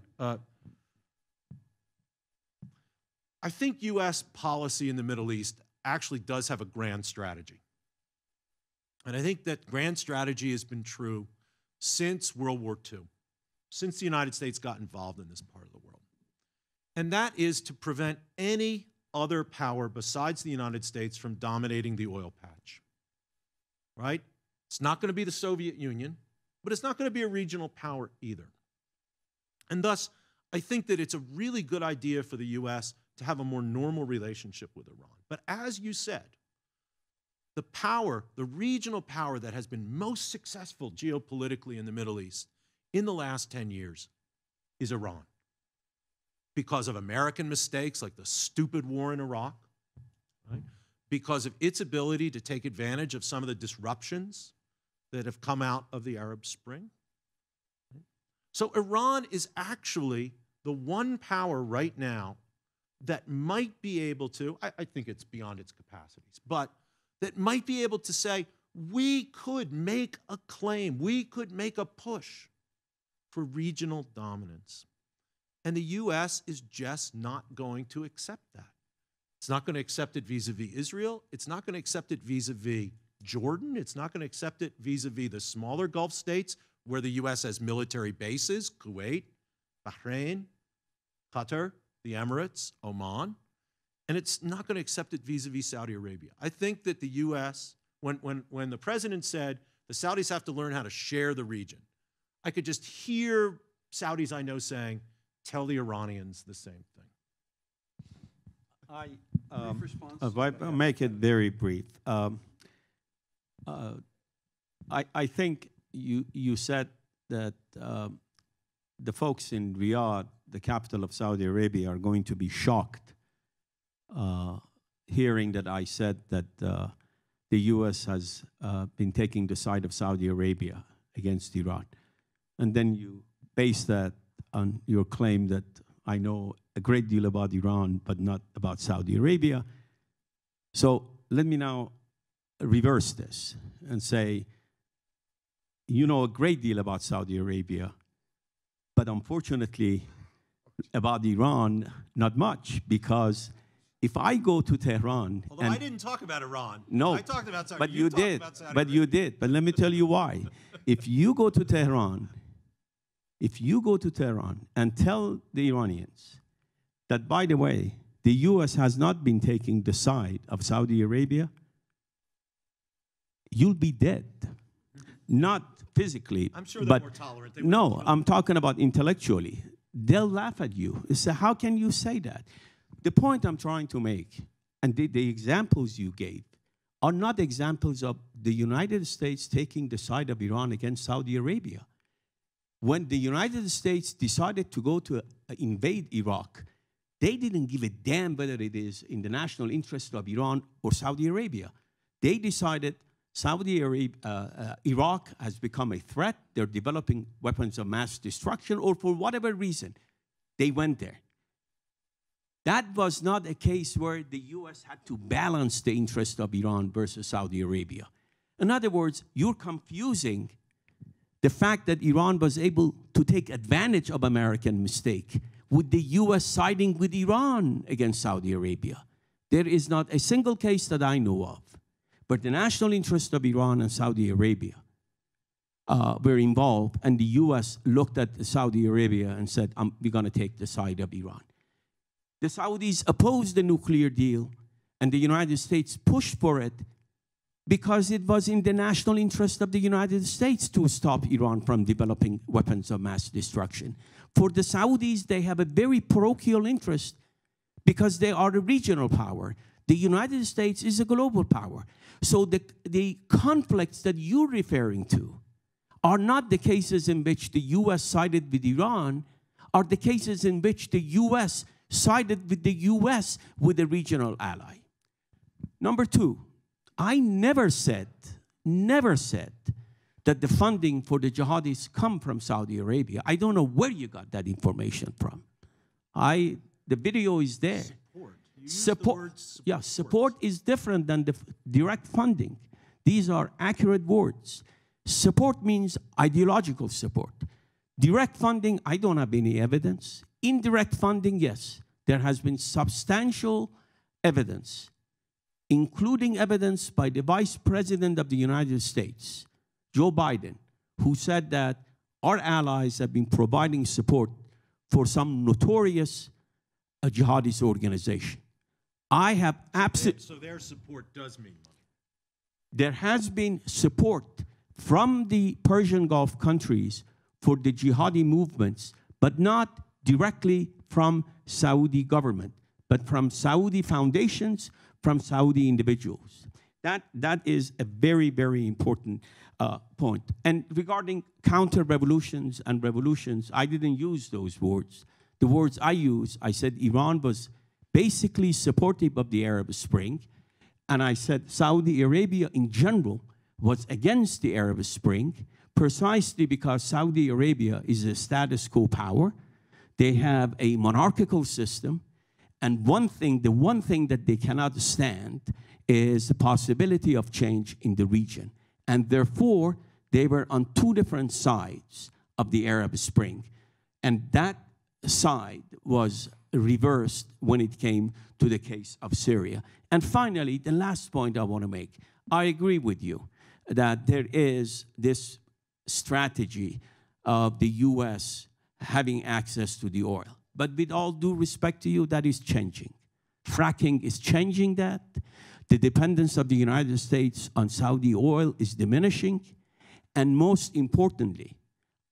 I think U.S. policy in the Middle East actually does have a grand strategy. And I think that grand strategy has been true since World War II. since the United States got involved in this part of the world. And that is to prevent any other power besides the United States from dominating the oil patch, right? It's not going to be the Soviet Union, but it's not going to be a regional power either. And thus, I think that it's a really good idea for the US to have a more normal relationship with Iran. But as you said, the power, the regional power that has been most successful geopolitically in the Middle East in the last 10 years is Iran. Because of American mistakes like the stupid war in Iraq, right? Because of its ability to take advantage of some of the disruptions that have come out of the Arab Spring. So Iran is actually the one power right now that might be able to, I think it's beyond its capacities, but that might be able to say, we could make a claim, we could make a push for regional dominance. And the US is just not going to accept that. It's not going to accept it vis-a-vis Israel. It's not going to accept it vis-a-vis Jordan. It's not going to accept it vis-a-vis the smaller Gulf states where the US has military bases, Kuwait, Bahrain, Qatar, the Emirates, Oman. And it's not going to accept it vis-a-vis Saudi Arabia. I think that the US, when the president said the Saudis have to learn how to share the region, I could just hear Saudis I know saying, tell the Iranians the same thing. I'll make it very brief. I think you said that the folks in Riyadh, the capital of Saudi Arabia, are going to be shocked hearing that I said that the U.S. has been taking the side of Saudi Arabia against Iran. And then you base that on your claim that I know a great deal about Iran, but not about Saudi Arabia. So let me now reverse this and say, you know a great deal about Saudi Arabia, but unfortunately about Iran, not much, because if I go to Tehran... Although I didn't talk about Iran. No, I talked about Saudi Arabia. But you did. But you did. But let me tell you why. If you go to Tehran, if you go to Tehran and tell the Iranians that, by the way, the U.S. has not been taking the side of Saudi Arabia, you'll be dead. Not physically. I'm sure they're more tolerant. No, I'm talking about intellectually. They'll laugh at you. So how can you say that? The point I'm trying to make, and the examples you gave, are not examples of the United States taking the side of Iran against Saudi Arabia. When the United States decided to go to invade Iraq, they didn't give a damn whether it is in the national interest of Iran or Saudi Arabia. They decided Saudi Arabia, Iraq has become a threat. They're developing weapons of mass destruction, or for whatever reason, they went there. That was not a case where the U.S. had to balance the interest of Iran versus Saudi Arabia. In other words, you're confusing the fact that Iran was able to take advantage of American mistake with the U.S. siding with Iran against Saudi Arabia. There is not a single case that I know of, but the national interest of Iran and Saudi Arabia were involved, and the U.S. looked at Saudi Arabia and said, we're going to take the side of Iran. The Saudis opposed the nuclear deal, and the United States pushed for it, because it was in the national interest of the United States to stop Iran from developing weapons of mass destruction. For the Saudis, they have a very parochial interest because they are a regional power. The United States is a global power. So the conflicts that you're referring to are not the cases in which the U.S. sided with Iran, are the cases in which the U.S. sided with the U.S. with a regional ally. Number two, I never said that the funding for the jihadis come from Saudi Arabia. I don't know where you got that information from. The video is there. Support. Support. Yeah, support is different than the direct funding. These are accurate words. Support means ideological support. Direct funding, I don't have any evidence. Indirect funding, yes. There has been substantial evidence, including evidence by the Vice President of the United States, Joe Biden, who said that our allies have been providing support for some notorious jihadist organization. I have absolutely... So their support does mean money? There has been support from the Persian Gulf countries for the jihadi movements, but not directly from Saudi government, but from Saudi foundations, from Saudi individuals. That is a very, very important point. And regarding counter-revolutions and revolutions, I didn't use those words. The words I used, I said Iran was basically supportive of the Arab Spring, and I said Saudi Arabia in general was against the Arab Spring precisely because Saudi Arabia is a status quo power. They have a monarchical system, and the one thing that they cannot stand is the possibility of change in the region. And therefore, they were on two different sides of the Arab Spring. And that side was reversed when it came to the case of Syria. And finally, the last point I want to make. I agree with you that there is this strategy of the U.S. having access to the oil. But with all due respect to you, that is changing. Fracking is changing that. The dependence of the United States on Saudi oil is diminishing. And most importantly,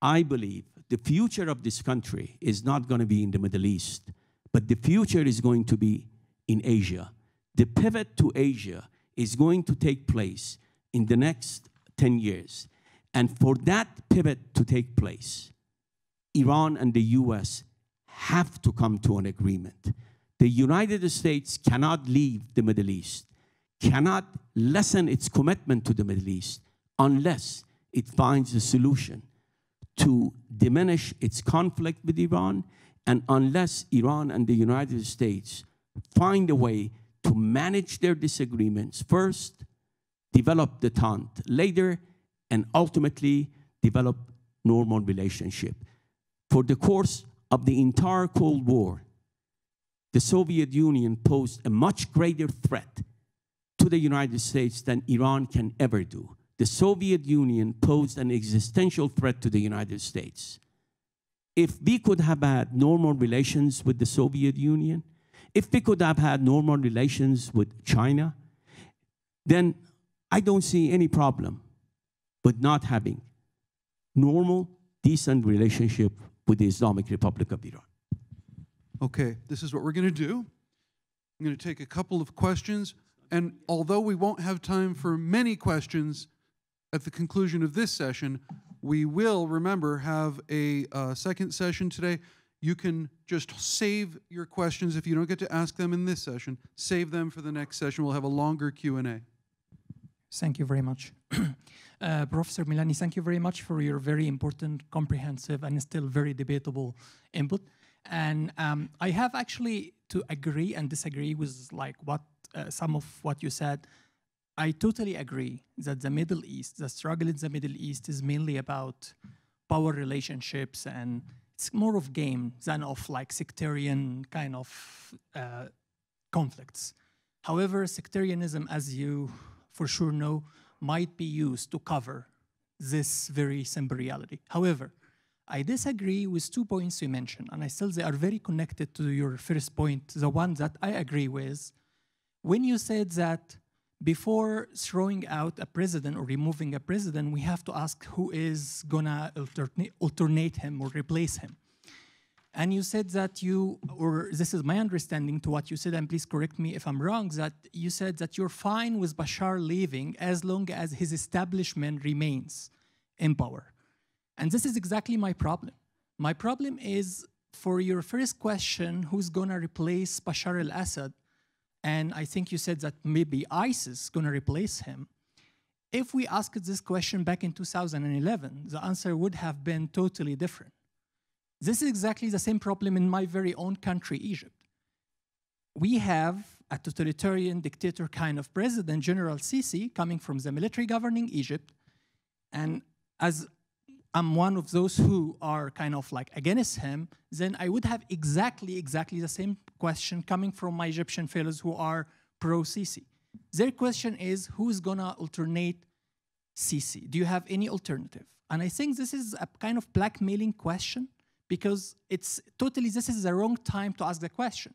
I believe the future of this country is not going to be in the Middle East, but the future is going to be in Asia. The pivot to Asia is going to take place in the next 10 years. And for that pivot to take place, Iran and the U.S. have to come to an agreement. The United States cannot leave the Middle East, cannot lessen its commitment to the Middle East unless it finds a solution to diminish its conflict with Iran, and unless Iran and the United States find a way to manage their disagreements first, develop détente later, and ultimately develop normal relationship. For the course of the entire Cold War, the Soviet Union posed a much greater threat to the United States than Iran can ever do. The Soviet Union posed an existential threat to the United States. If we could have had normal relations with the Soviet Union, if we could have had normal relations with China, then I don't see any problem with not having normal, decent relationship with the Islamic Republic of Iran. Okay, this is what we're gonna do. I'm gonna take a couple of questions, and although we won't have time for many questions at the conclusion of this session, we will, remember, have a second session today. You can just save your questions if you don't get to ask them in this session. Save them for the next session. We'll have a longer Q&A. Thank you very much. Professor Milani, thank you very much for your very important, comprehensive, and still very debatable input. And I have actually to agree and disagree with like what some of what you said. I totally agree that the Middle East, the struggle in the Middle East is mainly about power relationships, and it's more of game than of like sectarian kind of conflicts. However, sectarianism, as you for sure know, might be used to cover this very simple reality. However, I disagree with 2 points you mentioned, and I still they are very connected to your first point, the one that I agree with. When you said that before throwing out a president or removing a president, we have to ask who is gonna alternate him or replace him. And you said that you, or this is my understanding to what you said, and please correct me if I'm wrong, that you said that you're fine with Bashar leaving as long as his establishment remains in power. And this is exactly my problem. My problem is, for your first question, who's gonna replace Bashar al-Assad? And I think you said that maybe ISIS is gonna replace him. If we asked this question back in 2011, the answer would have been totally different. This is exactly the same problem in my very own country, Egypt. We have a totalitarian dictator kind of president, General Sisi, coming from the military governing Egypt. And as I'm one of those who are kind of like against him, then I would have exactly the same question coming from my Egyptian fellows who are pro-Sisi. Their question is, who's gonna alternate Sisi? Do you have any alternative? And I think this is a kind of blackmailing question, because it's totally, this is the wrong time to ask the question.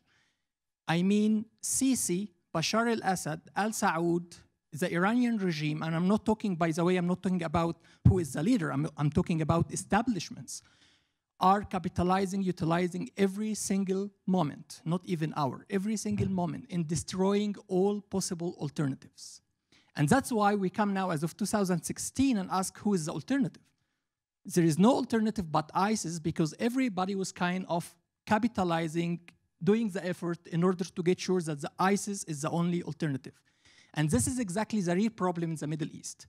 I mean, Sisi, Bashar al-Assad, al-Saud, the Iranian regime, and I'm not talking, by the way, I'm not talking about who is the leader, I'm talking about establishments, are capitalizing, utilizing every single moment, not even hour, every single moment in destroying all possible alternatives. And that's why we come now as of 2016 and ask who is the alternative. There is no alternative but ISIS, because everybody was kind of capitalizing, doing the effort in order to get sure that the ISIS is the only alternative. And this is exactly the real problem in the Middle East.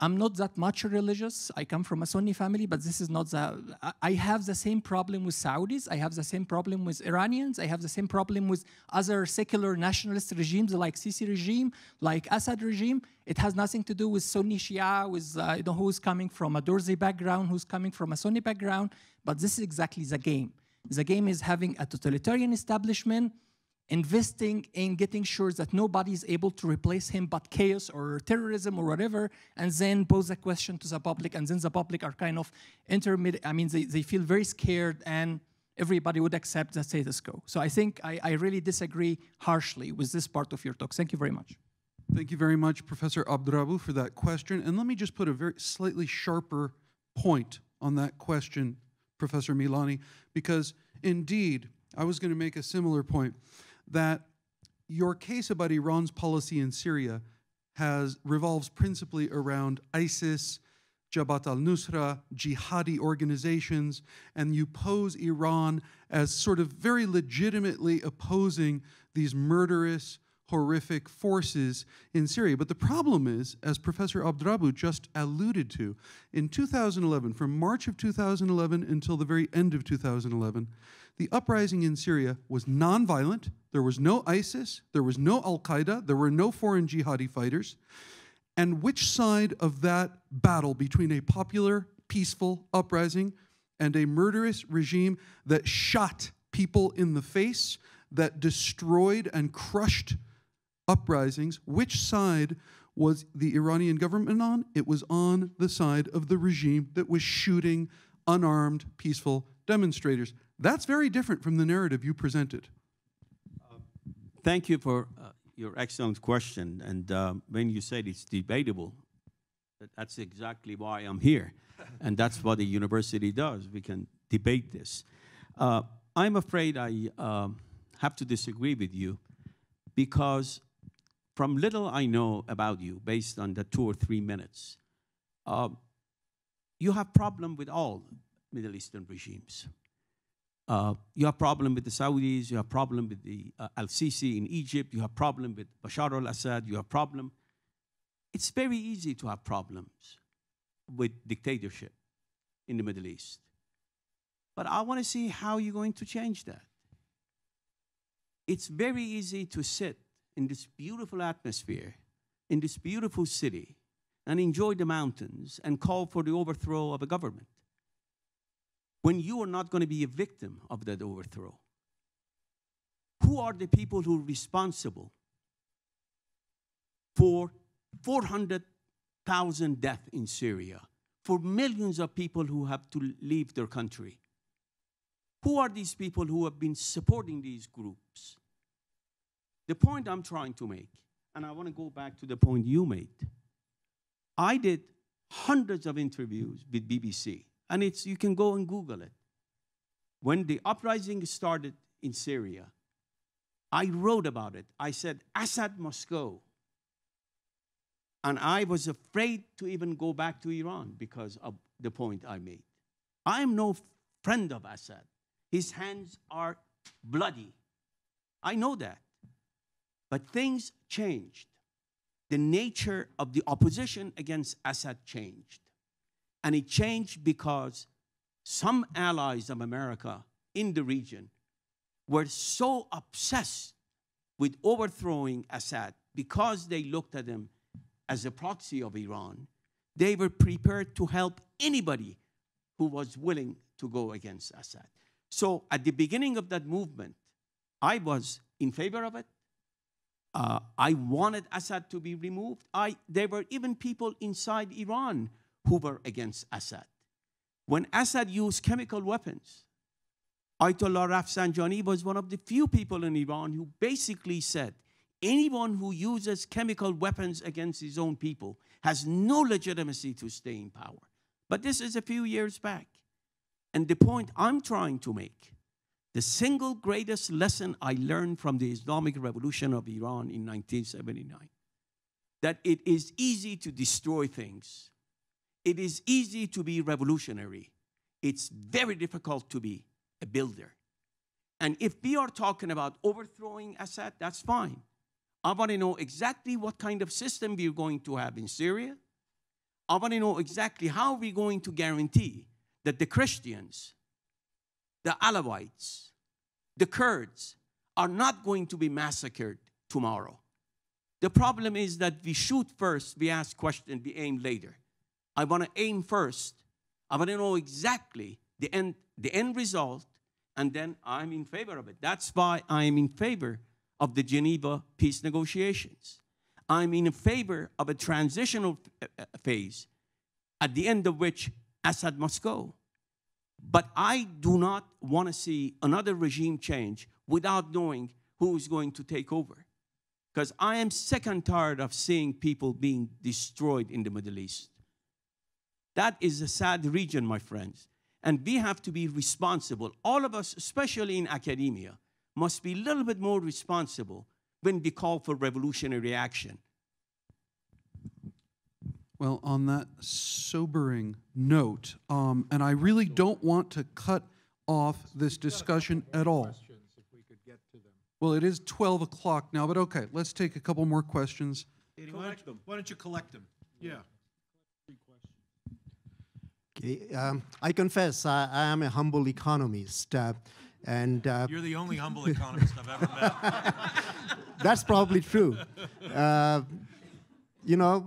I'm not that much religious. I come from a Sunni family, but this is not the... I have the same problem with Saudis. I have the same problem with Iranians. I have the same problem with other secular nationalist regimes like Sisi regime, like Assad regime. It has nothing to do with Sunni Shia, with who's coming from a Dorzi background, who's coming from a Sunni background. But this is exactly the game. The game is having a totalitarian establishment investing in getting sure that nobody is able to replace him but chaos or terrorism or whatever, and then pose a question to the public, and then the public are kind of intermediate. I mean, they feel very scared, and everybody would accept the status quo. So I think I really disagree harshly with this part of your talk. Thank you very much. Thank you very much, Professor Abdurrabu, for that question. And let me just put a very slightly sharper point on that question, Professor Milani, because indeed, I was going to make a similar point, that your case about Iran's policy in Syria revolves principally around ISIS, Jabhat al-Nusra, jihadi organizations, and you pose Iran as sort of very legitimately opposing these murderous, horrific forces in Syria. But the problem is, as Professor Abdurrabu just alluded to, in 2011, from March of 2011 until the very end of 2011, the uprising in Syria was nonviolent. There was no ISIS, there was no al-Qaeda, there were no foreign jihadi fighters. And which side of that battle between a popular, peaceful uprising and a murderous regime that shot people in the face, that destroyed and crushed uprisings, which side was the Iranian government on? It was on the side of the regime that was shooting unarmed, peaceful demonstrators. That's very different from the narrative you presented. Thank you for your excellent question. And when you said it's debatable, that's exactly why I'm here. And that's what the university does. We can debate this. I'm afraid I have to disagree with you, because from little I know about you, based on the 2 or 3 minutes, you have problem with all Middle Eastern regimes. You have problem with the Saudis, you have problem with the al-Sisi in Egypt, you have problem with Bashar al-Assad, you have problem. It's very easy to have problems with dictatorship in the Middle East. But I want to see how you're going to change that. It's very easy to sit in this beautiful atmosphere, in this beautiful city, and enjoy the mountains and call for the overthrow of a government, when you are not going to be a victim of that overthrow. Who are the people who are responsible for 400,000 deaths in Syria, for millions of people who have to leave their country? Who are these people who have been supporting these groups? The point I'm trying to make, and I want to go back to the point you made. I did hundreds of interviews with BBC. And you can go and Google it. When the uprising started in Syria, I wrote about it. I said, Assad must go. And I was afraid to even go back to Iran because of the point I made. I am no friend of Assad. His hands are bloody. I know that. But things changed. The nature of the opposition against Assad changed. And it changed because some allies of America in the region were so obsessed with overthrowing Assad because they looked at him as a proxy of Iran. They were prepared to help anybody who was willing to go against Assad. So at the beginning of that movement, I was in favor of it. I wanted Assad to be removed. There were even people inside Iran Hoover against Assad. When Assad used chemical weapons, Ayatollah Rafsanjani was one of the few people in Iran who basically said, anyone who uses chemical weapons against his own people has no legitimacy to stay in power. But this is a few years back. And the point I'm trying to make, the single greatest lesson I learned from the Islamic Revolution of Iran in 1979, that it is easy to destroy things. It is easy to be revolutionary. It's very difficult to be a builder. And if we are talking about overthrowing Assad, that's fine. I want to know exactly what kind of system we're going to have in Syria. I want to know exactly how we're going to guarantee that the Christians, the Alawites, the Kurds are not going to be massacred tomorrow. The problem is that we shoot first, we ask questions, we aim later. I want to aim first. I want to know exactly the end result, and then I'm in favor of it. That's why I'm in favor of the Geneva peace negotiations. I'm in favor of a transitional phase at the end of which Assad must go. But I do not want to see another regime change without knowing who is going to take over. Because I am sick and tired of seeing people being destroyed in the Middle East. That is a sad region, my friends. And we have to be responsible. All of us, especially in academia, must be a little bit more responsible when we call for revolutionary action. Well, on that sobering note, and I really don't want to cut off this discussion at all. If we could get to them. Well, it is 12 o'clock now, but okay, let's take a couple more questions. Katie, why don't you collect them? Yeah. Okay, I confess, I am a humble economist. You're the only humble economist I've ever met. That's probably true. You know,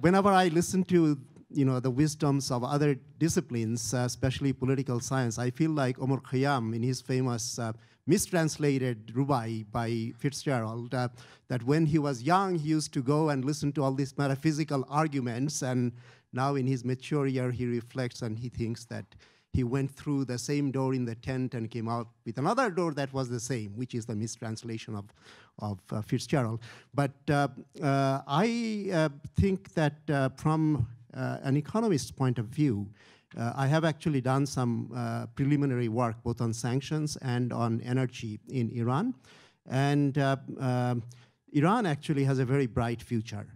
whenever I listen to, you know, the wisdoms of other disciplines, especially political science, I feel like Omar Khayyam in his famous mistranslated Rubai by Fitzgerald, that when he was young, he used to go and listen to all these metaphysical arguments, and now in his mature year, he reflects and he thinks that he went through the same door in the tent and came out with another door that was the same, which is the mistranslation of Fitzgerald. But I think that from an economist's point of view, I have actually done some preliminary work both on sanctions and on energy in Iran. And Iran actually has a very bright future.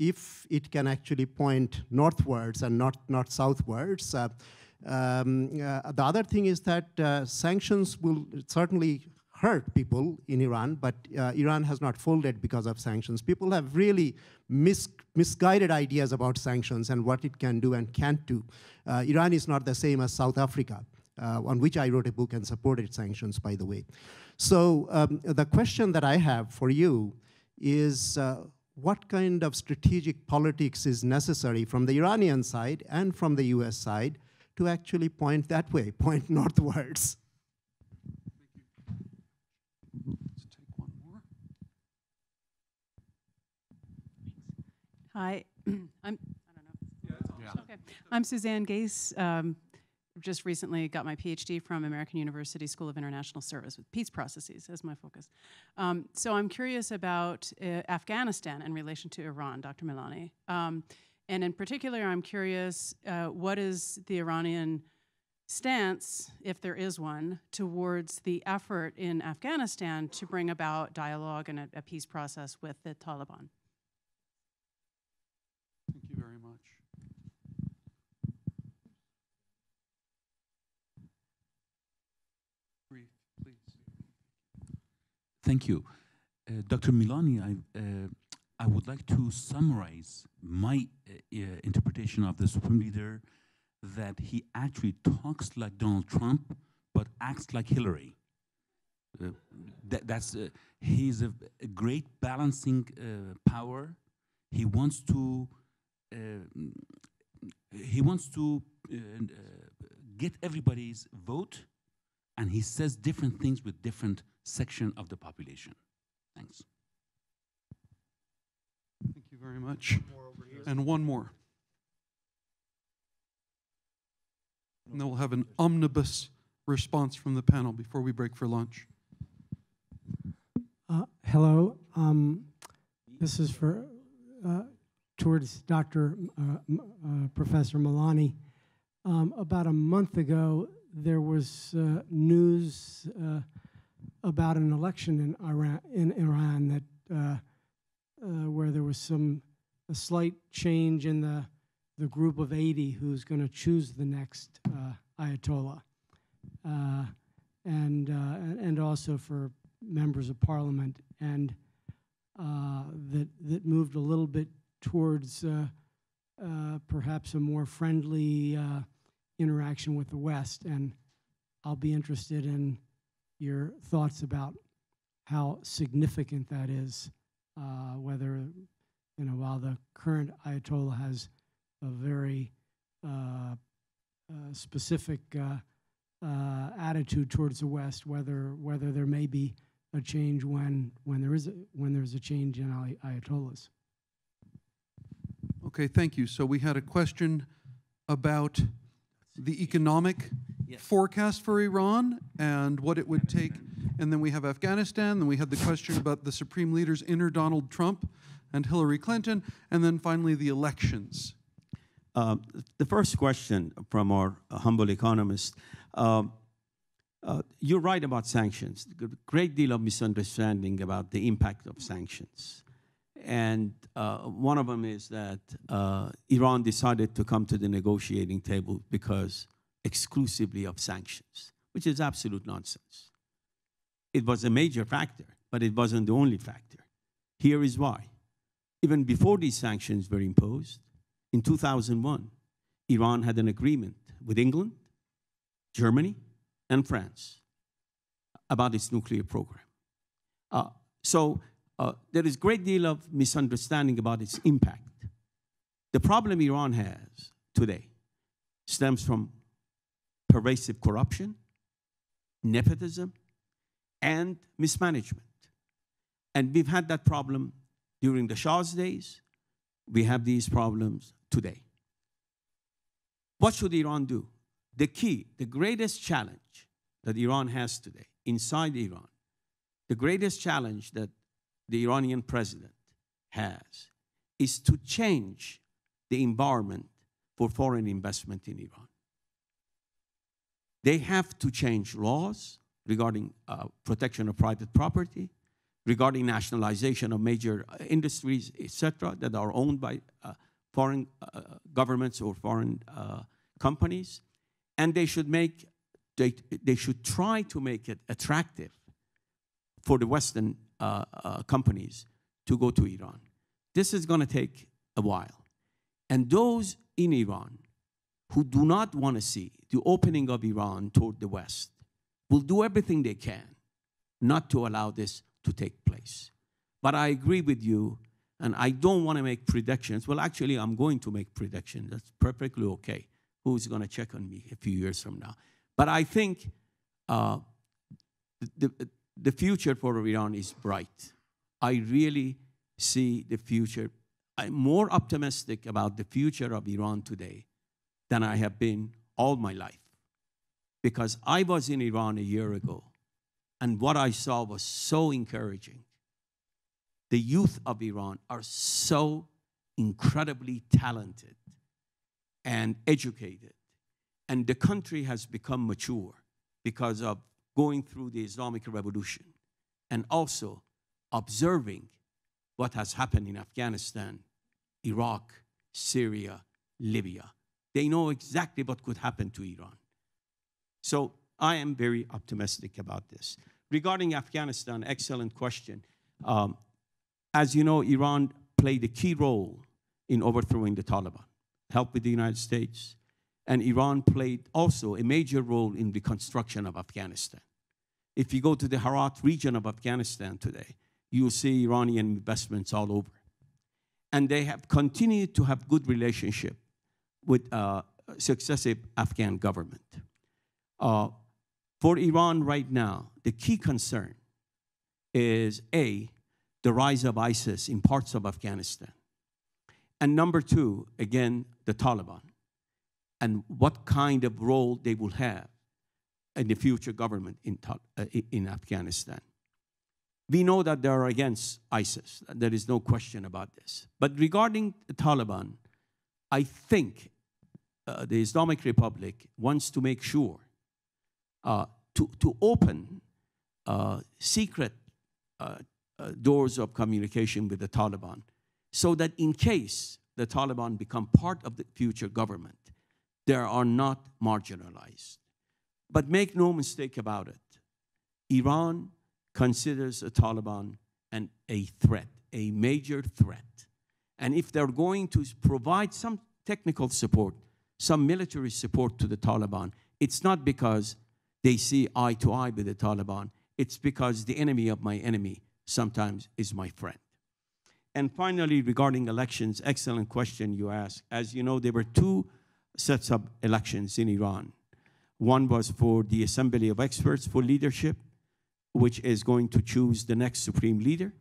If it can actually point northwards and not southwards. The other thing is that sanctions will certainly hurt people in Iran, but Iran has not folded because of sanctions. People have really misguided ideas about sanctions and what it can do and can't do. Iran is not the same as South Africa, on which I wrote a book and supported sanctions, by the way. So the question that I have for you is, what kind of strategic politics is necessary from the Iranian side and from the US side to actually point that way, point northwards? Let's take one more. Hi, I'm Suzanne Gase. Just recently got my PhD from American University School of International Service with peace processes as my focus. So I'm curious about Afghanistan in relation to Iran, Dr. Milani. And in particular, I'm curious, what is the Iranian stance, if there is one, towards the effort in Afghanistan to bring about dialogue and a peace process with the Taliban? Thank you very much. Thank you. Dr. Milani, I would like to summarize my interpretation of the Supreme Leader, that he actually talks like Donald Trump, but acts like Hillary. He's a great balancing power. He wants to get everybody's vote, and he says different things with different section of the population. Thanks. Thank you very much. And one more. and then we'll have an omnibus response from the panel before we break for lunch. Hello. This is for towards Dr. Professor Malani. About a month ago, there was news about an election in Iran, that where there was a slight change in the group of 80 who's going to choose the next Ayatollah, and also for members of parliament, and that moved a little bit towards perhaps a more friendly interaction with the West, and I'll be interested in your thoughts about how significant that is, whether, you know, while the current Ayatollah has a very specific attitude towards the West, whether there may be a change when there's a change in Ayatollahs. Okay, thank you. So we had a question about the economic forecast for Iran and what it would take, and then we have Afghanistan, then we had the question about the supreme leaders inner Donald Trump and Hillary Clinton, and then finally the elections. The first question from our humble economist, you're right about sanctions. A great deal of misunderstanding about the impact of sanctions. And one of them is that Iran decided to come to the negotiating table because exclusively of sanctions, which is absolute nonsense. It was a major factor, but it wasn't the only factor. Here is why. Even before these sanctions were imposed, in 2001, Iran had an agreement with England, Germany, and France about its nuclear program. There is a great deal of misunderstanding about its impact. The problem Iran has today stems from pervasive corruption, nepotism, and mismanagement. And we've had that problem during the Shah's days. We have these problems today. What should Iran do? The key, the greatest challenge that Iran has today, inside Iran, the greatest challenge that the Iranian president has is to change the environment for foreign investment in Iran. They have to change laws regarding protection of private property, regarding nationalization of major industries, etc., that are owned by foreign governments or foreign companies. And they should make, they should try to make it attractive for the Western companies to go to Iran. This is going to take a while. And those in Iran who do not want to see the opening of Iran toward the West will do everything they can not to allow this to take place. But I agree with you, and I don't want to make predictions. Well, actually, I'm going to make predictions. That's perfectly okay. Who's going to check on me a few years from now? But I think the future for Iran is bright. I really see the future. I'm more optimistic about the future of Iran today than I have been all my life, because I was in Iran a year ago, and what I saw was so encouraging. The youth of Iran are so incredibly talented and educated, and the country has become mature because of going through the Islamic Revolution and also observing what has happened in Afghanistan, Iraq, Syria, Libya. They know exactly what could happen to Iran. So I am very optimistic about this. Regarding Afghanistan, excellent question. As you know, Iran played a key role in overthrowing the Taliban, helped with the United States. And Iran played also a major role in reconstruction of Afghanistan. If you go to the Herat region of Afghanistan today, you'll see Iranian investments all over. And they have continued to have good relationship with successive Afghan government. For Iran right now, the key concern is A, the rise of ISIS in parts of Afghanistan. And number two, again, the Taliban. and what kind of role they will have in the future government in Afghanistan. We know that they are against ISIS. There is no question about this. But regarding the Taliban, I think the Islamic Republic wants to make sure to open secret doors of communication with the Taliban, so that in case the Taliban become part of the future government, they are not marginalized. But make no mistake about it, Iran considers the Taliban a threat, a major threat. And if they're going to provide some technical support, some military support to the Taliban, it's not because they see eye to eye with the Taliban. It's because the enemy of my enemy sometimes is my friend. And finally, regarding elections, excellent question you asked. As you know, there were two sets of elections in Iran. One was for the Assembly of Experts for Leadership, which is going to choose the next supreme leader.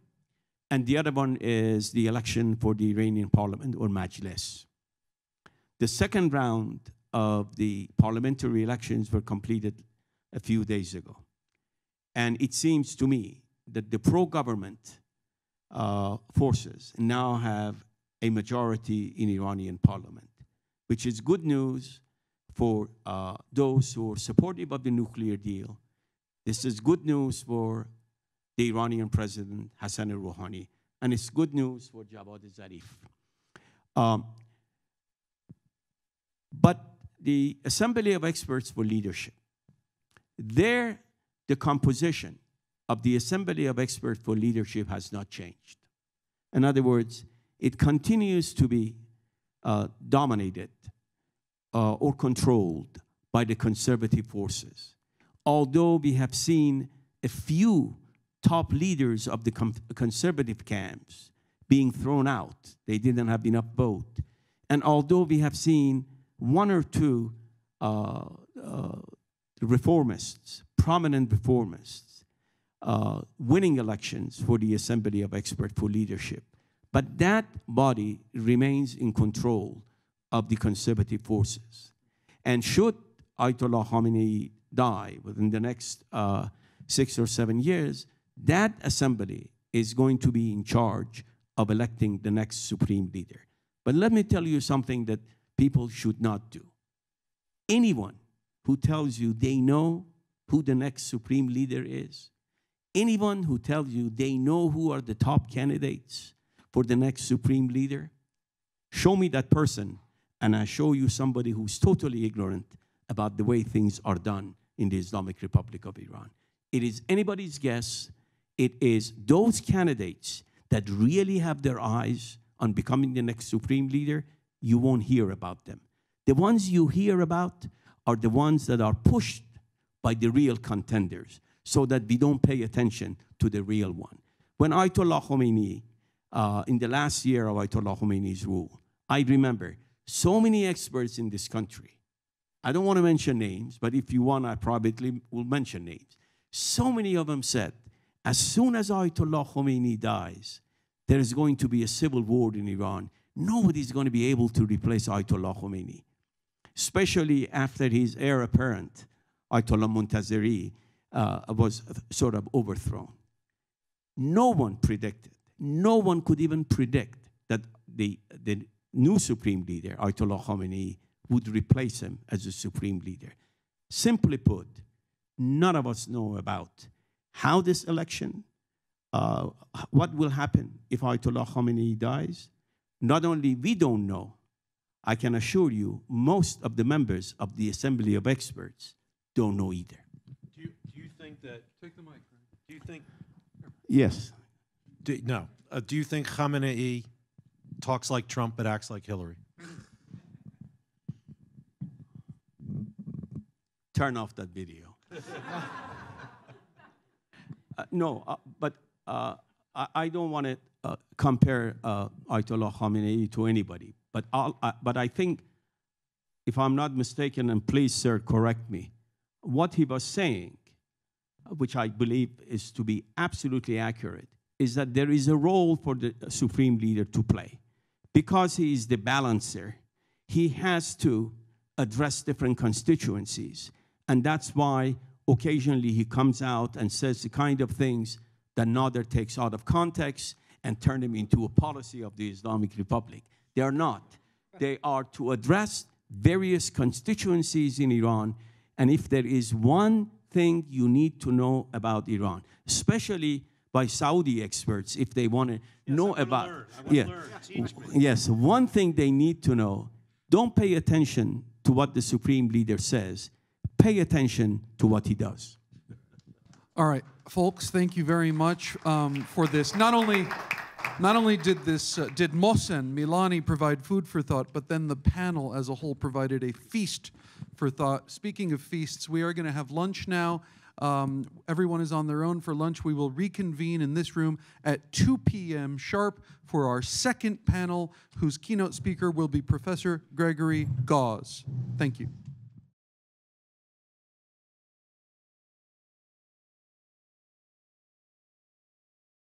And the other one is the election for the Iranian parliament, or Majlis. The second round of the parliamentary elections were completed a few days ago. And it seems to me that the pro-government forces now have a majority in Iranian parliament, which is good news for those who are supportive of the nuclear deal. This is good news for the Iranian president, Hassan Rouhani, and it's good news for Javad Zarif. But the Assembly of Experts for Leadership, there the composition of the Assembly of Experts for Leadership has not changed. In other words, it continues to be dominated or controlled by the conservative forces, although we have seen a few top leaders of the conservative camps being thrown out. They didn't have enough vote. And although we have seen one or two reformists, prominent reformists, winning elections for the Assembly of Experts for Leadership, but that body remains in control of the conservative forces. And should Ayatollah Khamenei die within the next 6 or 7 years, that assembly is going to be in charge of electing the next supreme leader. But let me tell you something that people should not do. Anyone who tells you they know who the next supreme leader is, anyone who tells you they know who are the top candidates for the next supreme leader, show me that person, and I show you somebody who's totally ignorant about the way things are done in the Islamic Republic of Iran. It is anybody's guess. It is those candidates that really have their eyes on becoming the next supreme leader, you won't hear about them. The ones you hear about are the ones that are pushed by the real contenders, so that we don't pay attention to the real one. When Ayatollah Khomeini, in the last year of Ayatollah Khomeini's rule, I remember so many experts in this country. I don't want to mention names, but if you want, I privately will mention names. So many of them said, as soon as Ayatollah Khomeini dies, there is going to be a civil war in Iran. Nobody's going to be able to replace Ayatollah Khomeini, especially after his heir apparent, Ayatollah Montazeri, was sort of overthrown. No one predicted, no one could even predict that the new supreme leader, Ayatollah Khomeini, would replace him as a supreme leader. Simply put, none of us know about how this election, what will happen if Ayatollah Khomeini dies. Not only we don't know, I can assure you, most of the members of the Assembly of Experts don't know either. Do you think that, take the mic, do you think? Yes. Do you think Khamenei talks like Trump but acts like Hillary? Turn off that video. No, but I don't want to compare Ayatollah Khamenei to anybody. But, I think, if I'm not mistaken, and please, sir, correct me, what he was saying, which I believe is to be absolutely accurate, is that there is a role for the supreme leader to play. Because he is the balancer, he has to address different constituencies. And that's why occasionally he comes out and says the kind of things that Nader takes out of context and turn them into a policy of the Islamic Republic. They are not. They are to address various constituencies in Iran. And if there is one thing you need to know about Iran, especially by Saudi experts, if they want to know about, yes, one thing they need to know: don't pay attention to what the supreme leader says. Pay attention to what he does. All right, folks, thank you very much for this. Not only did this did Mohsen Milani provide food for thought, but then the panel as a whole provided a feast for thought. Speaking of feasts, we are going to have lunch now. Everyone is on their own for lunch. We will reconvene in this room at 2 p.m. sharp for our second panel, whose keynote speaker will be Professor Gregory Gause. Thank you.